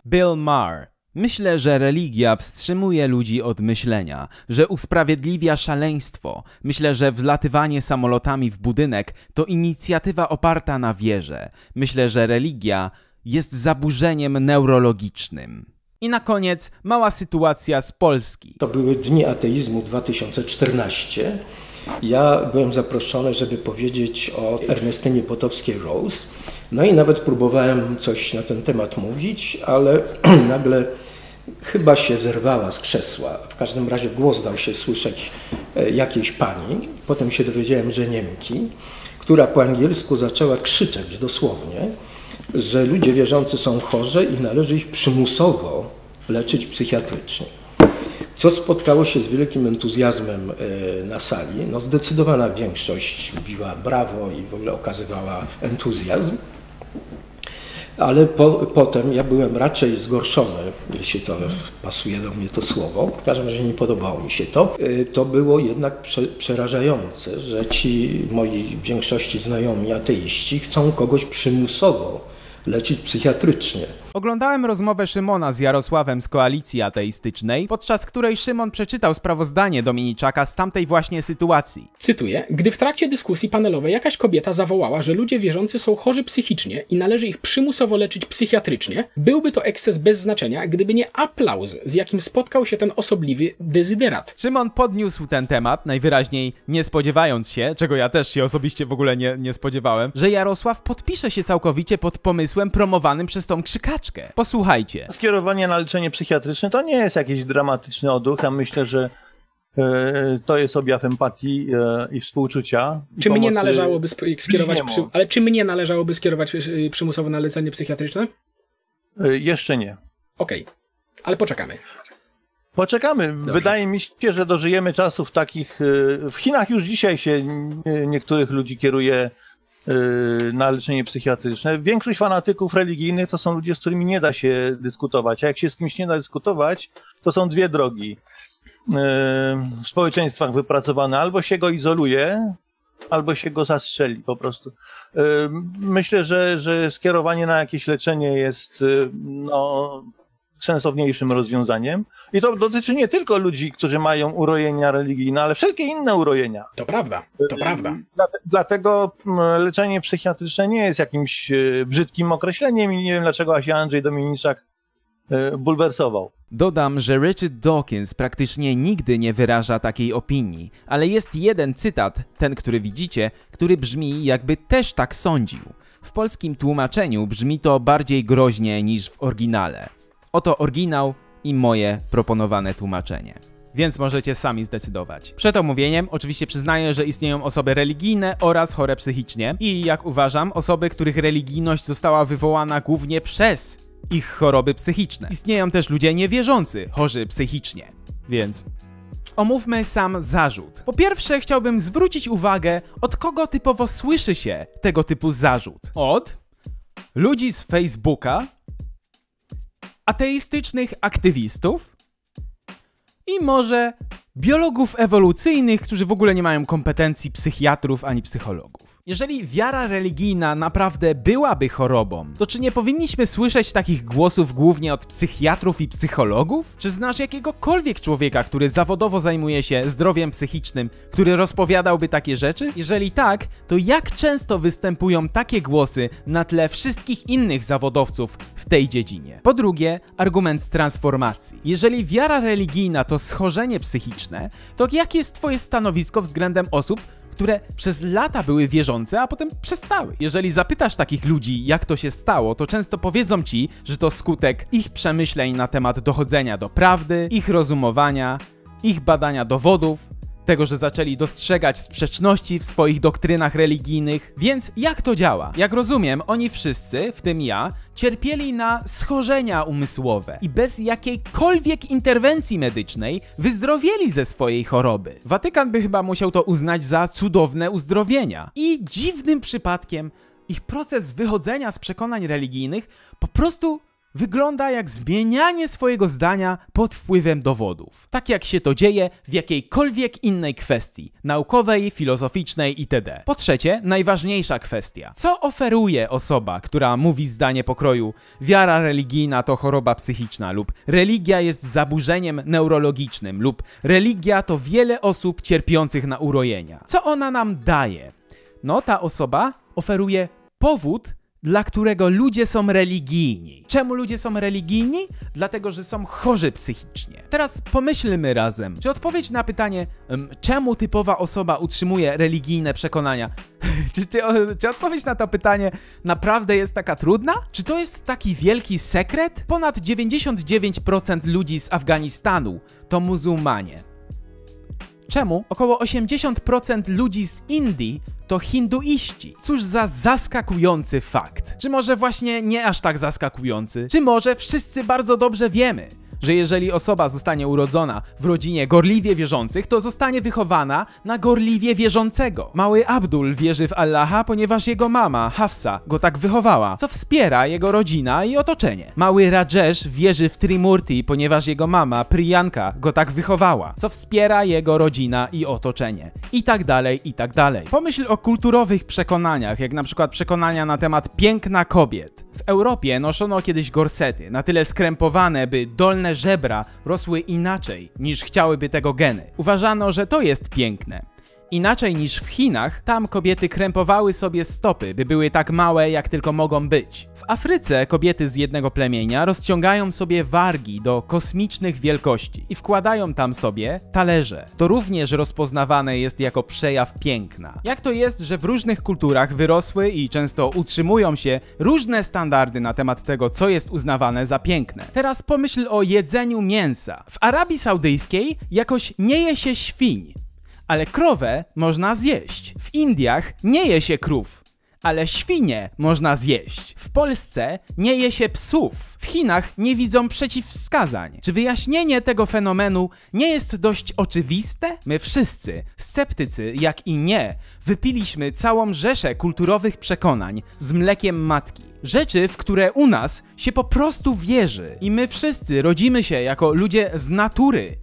Bill Nye. Myślę, że religia wstrzymuje ludzi od myślenia, że usprawiedliwia szaleństwo. Myślę, że wlatywanie samolotami w budynek to inicjatywa oparta na wierze. Myślę, że religia jest zaburzeniem neurologicznym. I na koniec mała sytuacja z Polski. To były Dni Ateizmu 2014. Ja byłem zaproszony, żeby powiedzieć o Ernestynie Potockiej-Rose. No i nawet próbowałem coś na ten temat mówić, ale nagle chyba się zerwała z krzesła. W każdym razie głos dał się słyszeć jakiejś pani. Potem się dowiedziałem, że Niemki, która po angielsku zaczęła krzyczeć dosłownie, że ludzie wierzący są chorzy i należy ich przymusowo leczyć psychiatrycznie. Co spotkało się z wielkim entuzjazmem na sali. No, zdecydowana większość biła brawo i w ogóle okazywała entuzjazm. Ale potem ja byłem raczej zgorszony, jeśli to pasuje do mnie to słowo. W każdym razie nie podobało mi się to. To było jednak przerażające, że ci moi w większości znajomi ateiści chcą kogoś przymusowo leczyć psychiatrycznie. Oglądałem rozmowę Szymona z Jarosławem z Koalicji Ateistycznej, podczas której Szymon przeczytał sprawozdanie Dominiczaka z tamtej właśnie sytuacji. Cytuję, gdy w trakcie dyskusji panelowej jakaś kobieta zawołała, że ludzie wierzący są chorzy psychicznie i należy ich przymusowo leczyć psychiatrycznie, byłby to eksces bez znaczenia, gdyby nie aplauz, z jakim spotkał się ten osobliwy dezyderat. Szymon podniósł ten temat, najwyraźniej nie spodziewając się, czego ja też się osobiście w ogóle nie spodziewałem, że Jarosław podpisze się całkowicie pod pomysłem promowanym przez tą krzykaczkę. Posłuchajcie. Skierowanie na leczenie psychiatryczne to nie jest jakiś dramatyczny odruch, a myślę, że to jest objaw empatii i współczucia. Czy mnie należałoby skierować, ale czy mnie należałoby skierować przymusowo na leczenie psychiatryczne? Jeszcze nie. Okej, ale poczekamy. Poczekamy. Dobrze. Wydaje mi się, że dożyjemy czasów takich... W Chinach już dzisiaj się niektórych ludzi kieruje na leczenie psychiatryczne. Większość fanatyków religijnych to są ludzie, z którymi nie da się dyskutować, a jak się z kimś nie da dyskutować, to są dwie drogi w społeczeństwach wypracowane. Albo się go izoluje, albo się go zastrzeli po prostu. Myślę, że skierowanie na jakieś leczenie jest no, sensowniejszym rozwiązaniem. I to dotyczy nie tylko ludzi, którzy mają urojenia religijne, ale wszelkie inne urojenia. To prawda, to prawda. Dlatego leczenie psychiatryczne nie jest jakimś brzydkim określeniem i nie wiem, dlaczego się Andrzej Dominiczak bulwersował. Dodam, że Richard Dawkins praktycznie nigdy nie wyraża takiej opinii, ale jest jeden cytat, ten, który widzicie, który brzmi, jakby też tak sądził. W polskim tłumaczeniu brzmi to bardziej groźnie niż w oryginale. Oto oryginał i moje proponowane tłumaczenie. Więc możecie sami zdecydować. Przed omówieniem oczywiście przyznaję, że istnieją osoby religijne oraz chore psychicznie i, jak uważam, osoby, których religijność została wywołana głównie przez ich choroby psychiczne. Istnieją też ludzie niewierzący, chorzy psychicznie. Więc omówmy sam zarzut. Po pierwsze, chciałbym zwrócić uwagę, od kogo typowo słyszy się tego typu zarzut. Od ludzi z Facebooka, ateistycznych aktywistów i może biologów ewolucyjnych, którzy w ogóle nie mają kompetencji psychiatrów ani psychologów. Jeżeli wiara religijna naprawdę byłaby chorobą, to czy nie powinniśmy słyszeć takich głosów głównie od psychiatrów i psychologów? Czy znasz jakiegokolwiek człowieka, który zawodowo zajmuje się zdrowiem psychicznym, który rozpowiadałby takie rzeczy? Jeżeli tak, to jak często występują takie głosy na tle wszystkich innych zawodowców w tej dziedzinie? Po drugie, argument z transformacji. Jeżeli wiara religijna to schorzenie psychiczne, to jakie jest twoje stanowisko względem osób, które przez lata były wierzące, a potem przestały? Jeżeli zapytasz takich ludzi, jak to się stało, to często powiedzą ci, że to skutek ich przemyśleń na temat dochodzenia do prawdy, ich rozumowania, ich badania dowodów, tego, że zaczęli dostrzegać sprzeczności w swoich doktrynach religijnych. Więc jak to działa? Jak rozumiem, oni wszyscy, w tym ja, cierpieli na schorzenia umysłowe i bez jakiejkolwiek interwencji medycznej wyzdrowieli ze swojej choroby. Watykan by chyba musiał to uznać za cudowne uzdrowienia. I dziwnym przypadkiem ich proces wychodzenia z przekonań religijnych po prostu wygląda jak zmienianie swojego zdania pod wpływem dowodów. Tak jak się to dzieje w jakiejkolwiek innej kwestii, naukowej, filozoficznej itd. Po trzecie, najważniejsza kwestia. Co oferuje osoba, która mówi zdanie pokroju wiara religijna to choroba psychiczna lub religia jest zaburzeniem neurologicznym lub religia to wiele osób cierpiących na urojenia? Co ona nam daje? No, ta osoba oferuje powód, dla którego ludzie są religijni. Czemu ludzie są religijni? Dlatego, że są chorzy psychicznie. Teraz pomyślmy razem, czy odpowiedź na pytanie, czemu typowa osoba utrzymuje religijne przekonania, czy odpowiedź na to pytanie naprawdę jest taka trudna? Czy to jest taki wielki sekret? Ponad 99% ludzi z Afganistanu to muzułmanie. Czemu? Około 80% ludzi z Indii to hinduiści. Cóż za zaskakujący fakt. Czy może właśnie nie aż tak zaskakujący? Czy może wszyscy bardzo dobrze wiemy, że jeżeli osoba zostanie urodzona w rodzinie gorliwie wierzących, to zostanie wychowana na gorliwie wierzącego. Mały Abdul wierzy w Allaha, ponieważ jego mama, Hafsa, go tak wychowała, co wspiera jego rodzina i otoczenie. Mały Rajesh wierzy w Trimurti, ponieważ jego mama, Priyanka, go tak wychowała, co wspiera jego rodzina i otoczenie. I tak dalej, i tak dalej. Pomyśl o kulturowych przekonaniach, jak na przykład przekonania na temat piękna kobiet. W Europie noszono kiedyś gorsety, na tyle skrępowane, by dolne żebra rosły inaczej niż chciałyby tego geny. Uważano, że to jest piękne. Inaczej niż w Chinach, tam kobiety krępowały sobie stopy, by były tak małe, jak tylko mogą być. W Afryce kobiety z jednego plemienia rozciągają sobie wargi do kosmicznych wielkości i wkładają tam sobie talerze. To również rozpoznawane jest jako przejaw piękna. Jak to jest, że w różnych kulturach wyrosły i często utrzymują się różne standardy na temat tego, co jest uznawane za piękne? Teraz pomyśl o jedzeniu mięsa. W Arabii Saudyjskiej jakoś nie je się świń, ale krowę można zjeść. W Indiach nie je się krów, ale świnie można zjeść. W Polsce nie je się psów. W Chinach nie widzą przeciwwskazań. Czy wyjaśnienie tego fenomenu nie jest dość oczywiste? My wszyscy, sceptycy jak i nie, wypiliśmy całą rzeszę kulturowych przekonań z mlekiem matki. Rzeczy, w które u nas się po prostu wierzy. I my wszyscy rodzimy się jako ludzie z natury,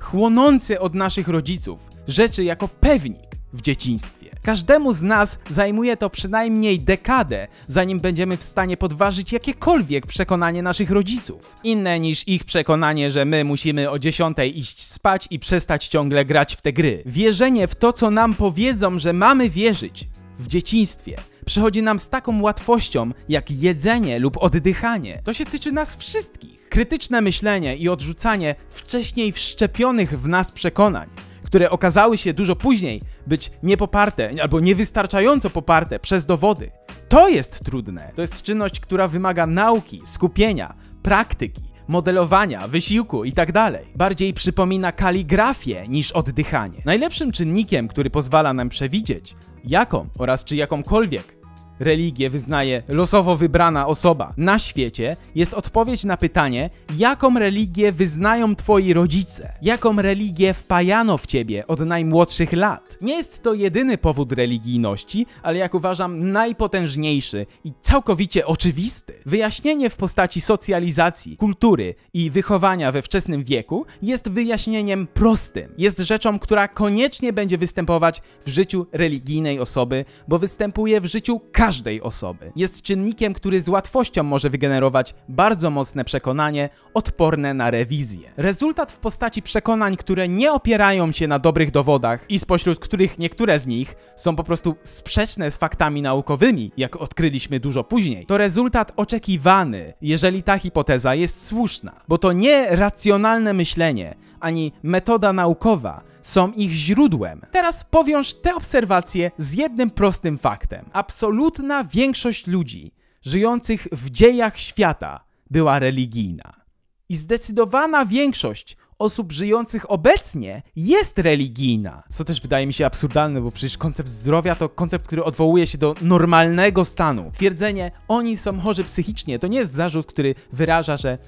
chłonący od naszych rodziców rzeczy jako pewnik w dzieciństwie. Każdemu z nas zajmuje to przynajmniej dekadę, zanim będziemy w stanie podważyć jakiekolwiek przekonanie naszych rodziców. Inne niż ich przekonanie, że my musimy o 10:00 iść spać i przestać ciągle grać w te gry. Wierzenie w to, co nam powiedzą, że mamy wierzyć w dzieciństwie, przychodzi nam z taką łatwością jak jedzenie lub oddychanie. To się tyczy nas wszystkich. Krytyczne myślenie i odrzucanie wcześniej wszczepionych w nas przekonań, które okazały się dużo później być niepoparte albo niewystarczająco poparte przez dowody. To jest trudne. To jest czynność, która wymaga nauki, skupienia, praktyki, modelowania, wysiłku itd. Bardziej przypomina kaligrafię niż oddychanie. Najlepszym czynnikiem, który pozwala nam przewidzieć, jaką oraz czy jakąkolwiek religię wyznaje losowo wybrana osoba na świecie, jest odpowiedź na pytanie, jaką religię wyznają twoi rodzice, jaką religię wpajano w ciebie od najmłodszych lat. Nie jest to jedyny powód religijności, ale jak uważam najpotężniejszy i całkowicie oczywisty. Wyjaśnienie w postaci socjalizacji, kultury i wychowania we wczesnym wieku jest wyjaśnieniem prostym. Jest rzeczą, która koniecznie będzie występować w życiu religijnej osoby, bo występuje w życiu każdej osoby. Jest czynnikiem, który z łatwością może wygenerować bardzo mocne przekonanie, odporne na rewizję. Rezultat w postaci przekonań, które nie opierają się na dobrych dowodach i spośród których niektóre z nich są po prostu sprzeczne z faktami naukowymi, jak odkryliśmy dużo później, to rezultat oczekiwany, jeżeli ta hipoteza jest słuszna. Bo to nie racjonalne myślenie, ani metoda naukowa są ich źródłem. Teraz powiąż te obserwacje z jednym prostym faktem. Absolutna większość ludzi żyjących w dziejach świata była religijna. I zdecydowana większość osób żyjących obecnie jest religijna. Co też wydaje mi się absurdalne, bo przecież koncept zdrowia to koncept, który odwołuje się do normalnego stanu. Twierdzenie, oni są chorzy psychicznie, to nie jest zarzut, który wyraża, że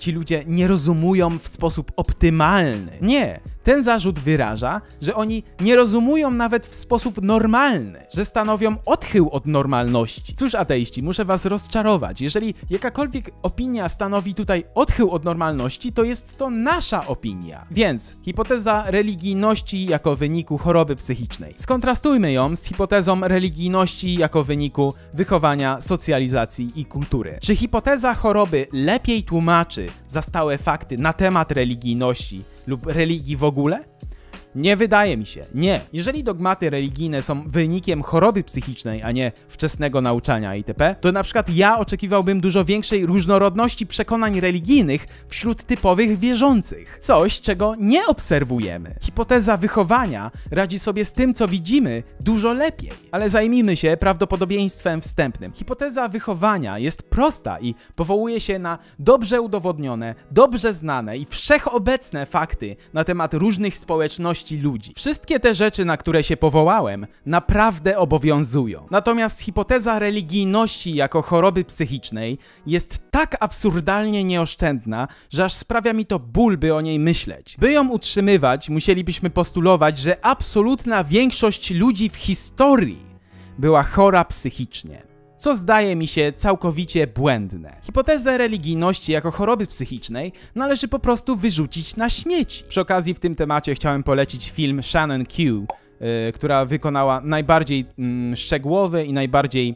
ci ludzie nie rozumują w sposób optymalny. Nie. Ten zarzut wyraża, że oni nie rozumują nawet w sposób normalny, że stanowią odchył od normalności. Cóż, ateiści, muszę was rozczarować. Jeżeli jakakolwiek opinia stanowi tutaj odchył od normalności, to jest to nasza opinia. Więc hipoteza religijności jako wyniku choroby psychicznej. Skontrastujmy ją z hipotezą religijności jako wyniku wychowania, socjalizacji i kultury. Czy hipoteza choroby lepiej tłumaczy zastałe fakty na temat religijności lub religii w ogóle? Nie wydaje mi się, nie. Jeżeli dogmaty religijne są wynikiem choroby psychicznej, a nie wczesnego nauczania itp., to na przykład ja oczekiwałbym dużo większej różnorodności przekonań religijnych wśród typowych wierzących. Coś, czego nie obserwujemy. Hipoteza wychowania radzi sobie z tym, co widzimy, dużo lepiej. Ale zajmijmy się prawdopodobieństwem wstępnym. Hipoteza wychowania jest prosta i powołuje się na dobrze udowodnione, dobrze znane i wszechobecne fakty na temat różnych społeczności ludzi. Wszystkie te rzeczy, na które się powołałem, naprawdę obowiązują. Natomiast hipoteza religijności jako choroby psychicznej jest tak absurdalnie nieoszczędna, że aż sprawia mi to ból, by o niej myśleć. By ją utrzymywać, musielibyśmy postulować, że absolutna większość ludzi w historii była chora psychicznie. Co zdaje mi się całkowicie błędne. Hipotezę religijności jako choroby psychicznej należy po prostu wyrzucić na śmieci. Przy okazji w tym temacie chciałem polecić film Shannon Q, która wykonała najbardziej szczegółowy i najbardziej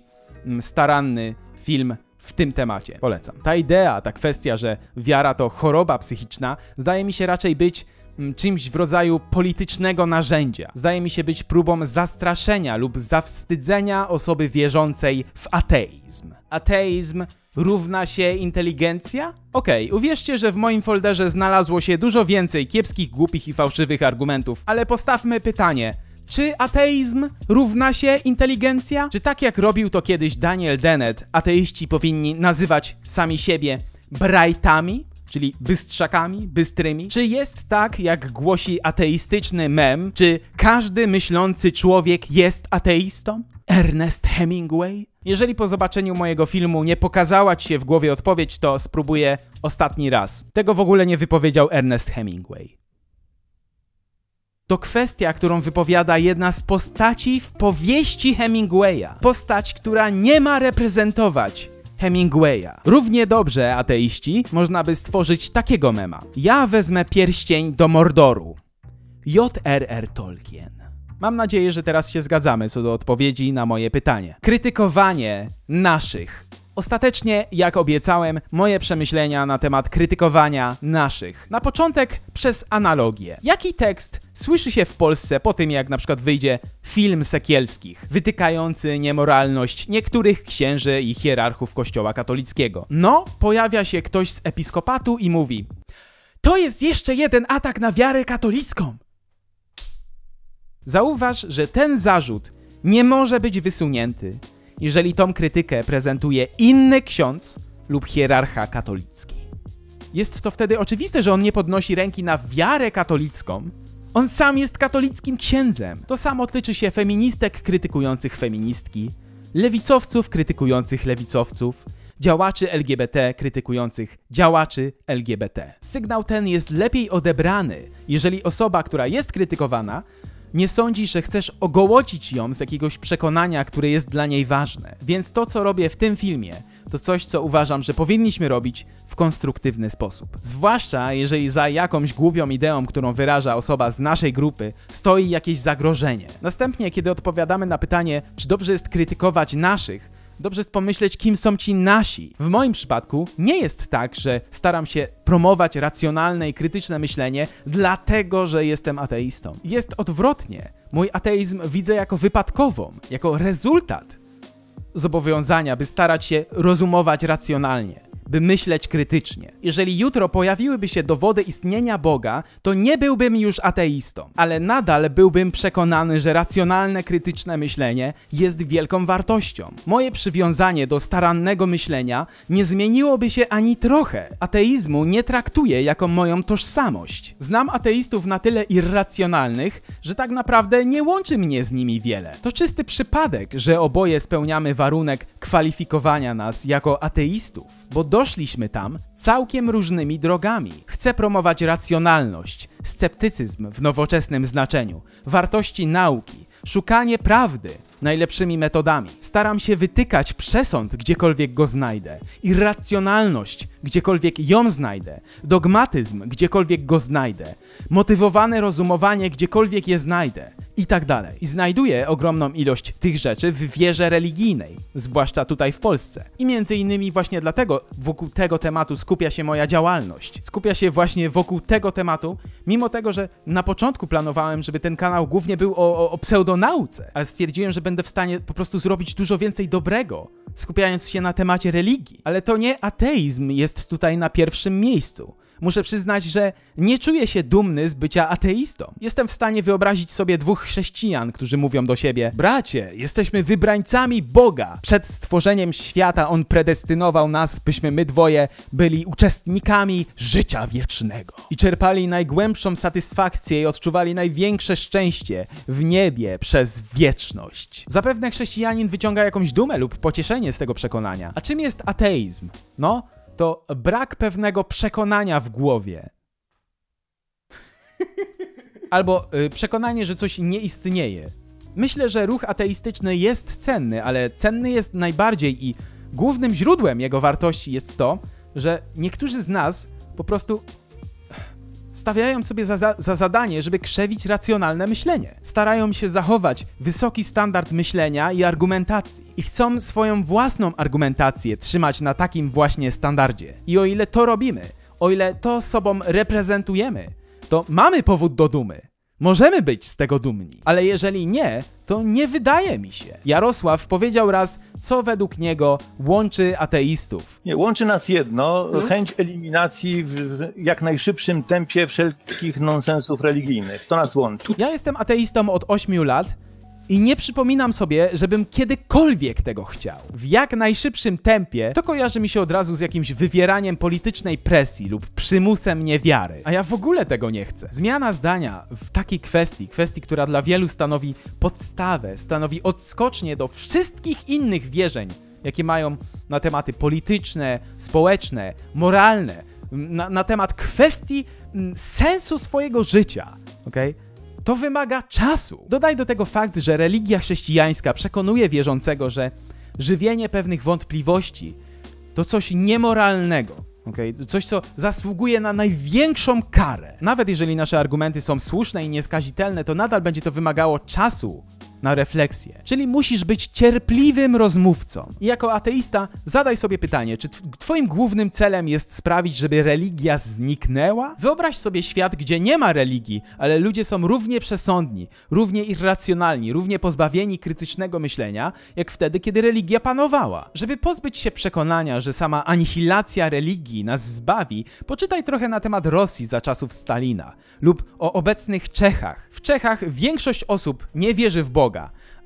staranny film w tym temacie. Polecam. Ta idea, ta kwestia, że wiara to choroba psychiczna, zdaje mi się raczej być czymś w rodzaju politycznego narzędzia. Zdaje mi się być próbą zastraszenia lub zawstydzenia osoby wierzącej w ateizm. Ateizm równa się inteligencja? Okej, uwierzcie, że w moim folderze znalazło się dużo więcej kiepskich, głupich i fałszywych argumentów, ale postawmy pytanie, czy ateizm równa się inteligencja? Czy tak jak robił to kiedyś Daniel Dennett, ateiści powinni nazywać sami siebie brajtami? Czyli bystrzakami, bystrymi? Czy jest tak, jak głosi ateistyczny mem? Czy każdy myślący człowiek jest ateistą? Ernest Hemingway? Jeżeli po zobaczeniu mojego filmu nie pokazała ci się w głowie odpowiedź, to spróbuję ostatni raz. Tego w ogóle nie wypowiedział Ernest Hemingway. To kwestia, którą wypowiada jedna z postaci w powieści Hemingwaya. Postać, która nie ma reprezentować Hemingwaya. Równie dobrze, ateiści, można by stworzyć takiego mema. Ja wezmę pierścień do Mordoru. J.R.R. Tolkien. Mam nadzieję, że teraz się zgadzamy co do odpowiedzi na moje pytanie. Krytykowanie naszych. Ostatecznie, jak obiecałem, moje przemyślenia na temat krytykowania naszych. Na początek przez analogię. Jaki tekst słyszy się w Polsce po tym, jak na przykład wyjdzie film Sekielskich, wytykający niemoralność niektórych księży i hierarchów Kościoła katolickiego? No, pojawia się ktoś z episkopatu i mówi: to jest jeszcze jeden atak na wiarę katolicką. Zauważ, że ten zarzut nie może być wysunięty, jeżeli tą krytykę prezentuje inny ksiądz lub hierarcha katolicki. Jest to wtedy oczywiste, że on nie podnosi ręki na wiarę katolicką. On sam jest katolickim księdzem. To samo tyczy się feministek krytykujących feministki, lewicowców krytykujących lewicowców, działaczy LGBT krytykujących działaczy LGBT. Sygnał ten jest lepiej odebrany, jeżeli osoba, która jest krytykowana, nie sądzisz, że chcesz ogołocić ją z jakiegoś przekonania, które jest dla niej ważne. Więc to, co robię w tym filmie, to coś, co uważam, że powinniśmy robić w konstruktywny sposób. Zwłaszcza jeżeli za jakąś głupią ideą, którą wyraża osoba z naszej grupy, stoi jakieś zagrożenie. Następnie, kiedy odpowiadamy na pytanie, czy dobrze jest krytykować naszych, dobrze jest pomyśleć, kim są ci nasi. W moim przypadku nie jest tak, że staram się promować racjonalne i krytyczne myślenie dlatego, że jestem ateistą. Jest odwrotnie. Mój ateizm widzę jako wypadkową, jako rezultat zobowiązania, by starać się rozumować racjonalnie, by myśleć krytycznie. Jeżeli jutro pojawiłyby się dowody istnienia Boga, to nie byłbym już ateistą, ale nadal byłbym przekonany, że racjonalne, krytyczne myślenie jest wielką wartością. Moje przywiązanie do starannego myślenia nie zmieniłoby się ani trochę. Ateizmu nie traktuję jako moją tożsamość. Znam ateistów na tyle irracjonalnych, że tak naprawdę nie łączy mnie z nimi wiele. To czysty przypadek, że oboje spełniamy warunek kwalifikowania nas jako ateistów, bo doszliśmy tam całkiem różnymi drogami. Chcę promować racjonalność, sceptycyzm w nowoczesnym znaczeniu, wartości nauki, szukanie prawdy najlepszymi metodami. Staram się wytykać przesąd, gdziekolwiek go znajdę, irracjonalność, gdziekolwiek ją znajdę, dogmatyzm, gdziekolwiek go znajdę, motywowane rozumowanie, gdziekolwiek je znajdę i tak dalej. I znajduję ogromną ilość tych rzeczy w wierze religijnej, zwłaszcza tutaj w Polsce. I między innymi właśnie dlatego wokół tego tematu skupia się moja działalność. Skupia się właśnie wokół tego tematu, mimo tego, że na początku planowałem, żeby ten kanał głównie był o pseudonauce, ale stwierdziłem, że będę w stanie po prostu zrobić dużo więcej dobrego, skupiając się na temacie religii. Ale to nie ateizm jest tutaj na pierwszym miejscu. Muszę przyznać, że nie czuję się dumny z bycia ateistą. Jestem w stanie wyobrazić sobie dwóch chrześcijan, którzy mówią do siebie: bracie, jesteśmy wybrańcami Boga. Przed stworzeniem świata On predestynował nas, byśmy my dwoje byli uczestnikami życia wiecznego. I czerpali najgłębszą satysfakcję i odczuwali największe szczęście w niebie przez wieczność. Zapewne chrześcijanin wyciąga jakąś dumę lub pocieszenie z tego przekonania. A czym jest ateizm? No, to brak pewnego przekonania w głowie. Albo przekonanie, że coś nie istnieje. Myślę, że ruch ateistyczny jest cenny, ale cenny jest najbardziej i głównym źródłem jego wartości jest to, że niektórzy z nas po prostu stawiają sobie za zadanie, żeby krzewić racjonalne myślenie. Starają się zachować wysoki standard myślenia i argumentacji. I chcą swoją własną argumentację trzymać na takim właśnie standardzie. I o ile to robimy, o ile to sobą reprezentujemy, to mamy powód do dumy. Możemy być z tego dumni. Ale jeżeli nie, to nie wydaje mi się. Jarosław powiedział raz, co według niego łączy ateistów. Nie, łączy nas jedno, chęć eliminacji w jak najszybszym tempie wszelkich nonsensów religijnych. To nas łączy. Ja jestem ateistą od 8 lat i nie przypominam sobie, żebym kiedykolwiek tego chciał. W jak najszybszym tempie to kojarzy mi się od razu z jakimś wywieraniem politycznej presji lub przymusem niewiary. A ja w ogóle tego nie chcę. Zmiana zdania w takiej kwestii, która dla wielu stanowi podstawę, stanowi odskocznie do wszystkich innych wierzeń, jakie mają na tematy polityczne, społeczne, moralne, na temat kwestii sensu swojego życia, okej? To wymaga czasu. Dodaj do tego fakt, że religia chrześcijańska przekonuje wierzącego, że żywienie pewnych wątpliwości to coś niemoralnego, Okay? Coś, co zasługuje na największą karę. Nawet jeżeli nasze argumenty są słuszne i nieskazitelne, to nadal będzie to wymagało czasu na refleksję. Czyli musisz być cierpliwym rozmówcą. I jako ateista zadaj sobie pytanie, czy twoim głównym celem jest sprawić, żeby religia zniknęła? Wyobraź sobie świat, gdzie nie ma religii, ale ludzie są równie przesądni, równie irracjonalni, równie pozbawieni krytycznego myślenia, jak wtedy, kiedy religia panowała. Żeby pozbyć się przekonania, że sama anihilacja religii nas zbawi, poczytaj trochę na temat Rosji za czasów Stalina lub o obecnych Czechach. W Czechach większość osób nie wierzy w Boga,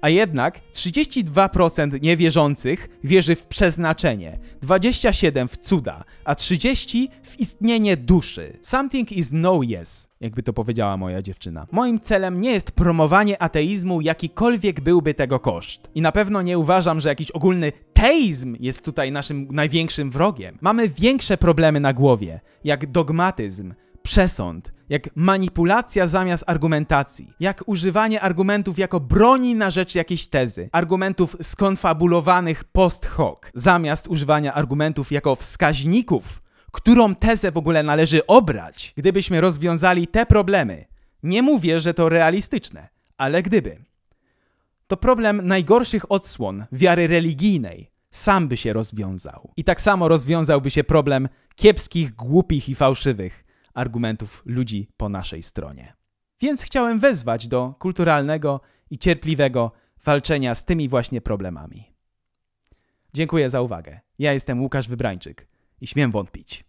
a jednak 32% niewierzących wierzy w przeznaczenie, 27% w cuda, a 30% w istnienie duszy. Something is no yes, jakby to powiedziała moja dziewczyna. Moim celem nie jest promowanie ateizmu, jakikolwiek byłby tego koszt. I na pewno nie uważam, że jakiś ogólny teizm jest tutaj naszym największym wrogiem. Mamy większe problemy na głowie, jak dogmatyzm, przesąd, jak manipulacja zamiast argumentacji, jak używanie argumentów jako broni na rzecz jakiejś tezy, argumentów skonfabulowanych post hoc, zamiast używania argumentów jako wskaźników, którą tezę w ogóle należy obrać. Gdybyśmy rozwiązali te problemy, nie mówię, że to realistyczne, ale gdyby, to problem najgorszych odsłon wiary religijnej sam by się rozwiązał. I tak samo rozwiązałby się problem kiepskich, głupich i fałszywych argumentów ludzi po naszej stronie. Więc chciałem wezwać do kulturalnego i cierpliwego walczenia z tymi właśnie problemami. Dziękuję za uwagę. Ja jestem Łukasz Wybrańczyk i śmiem wątpić.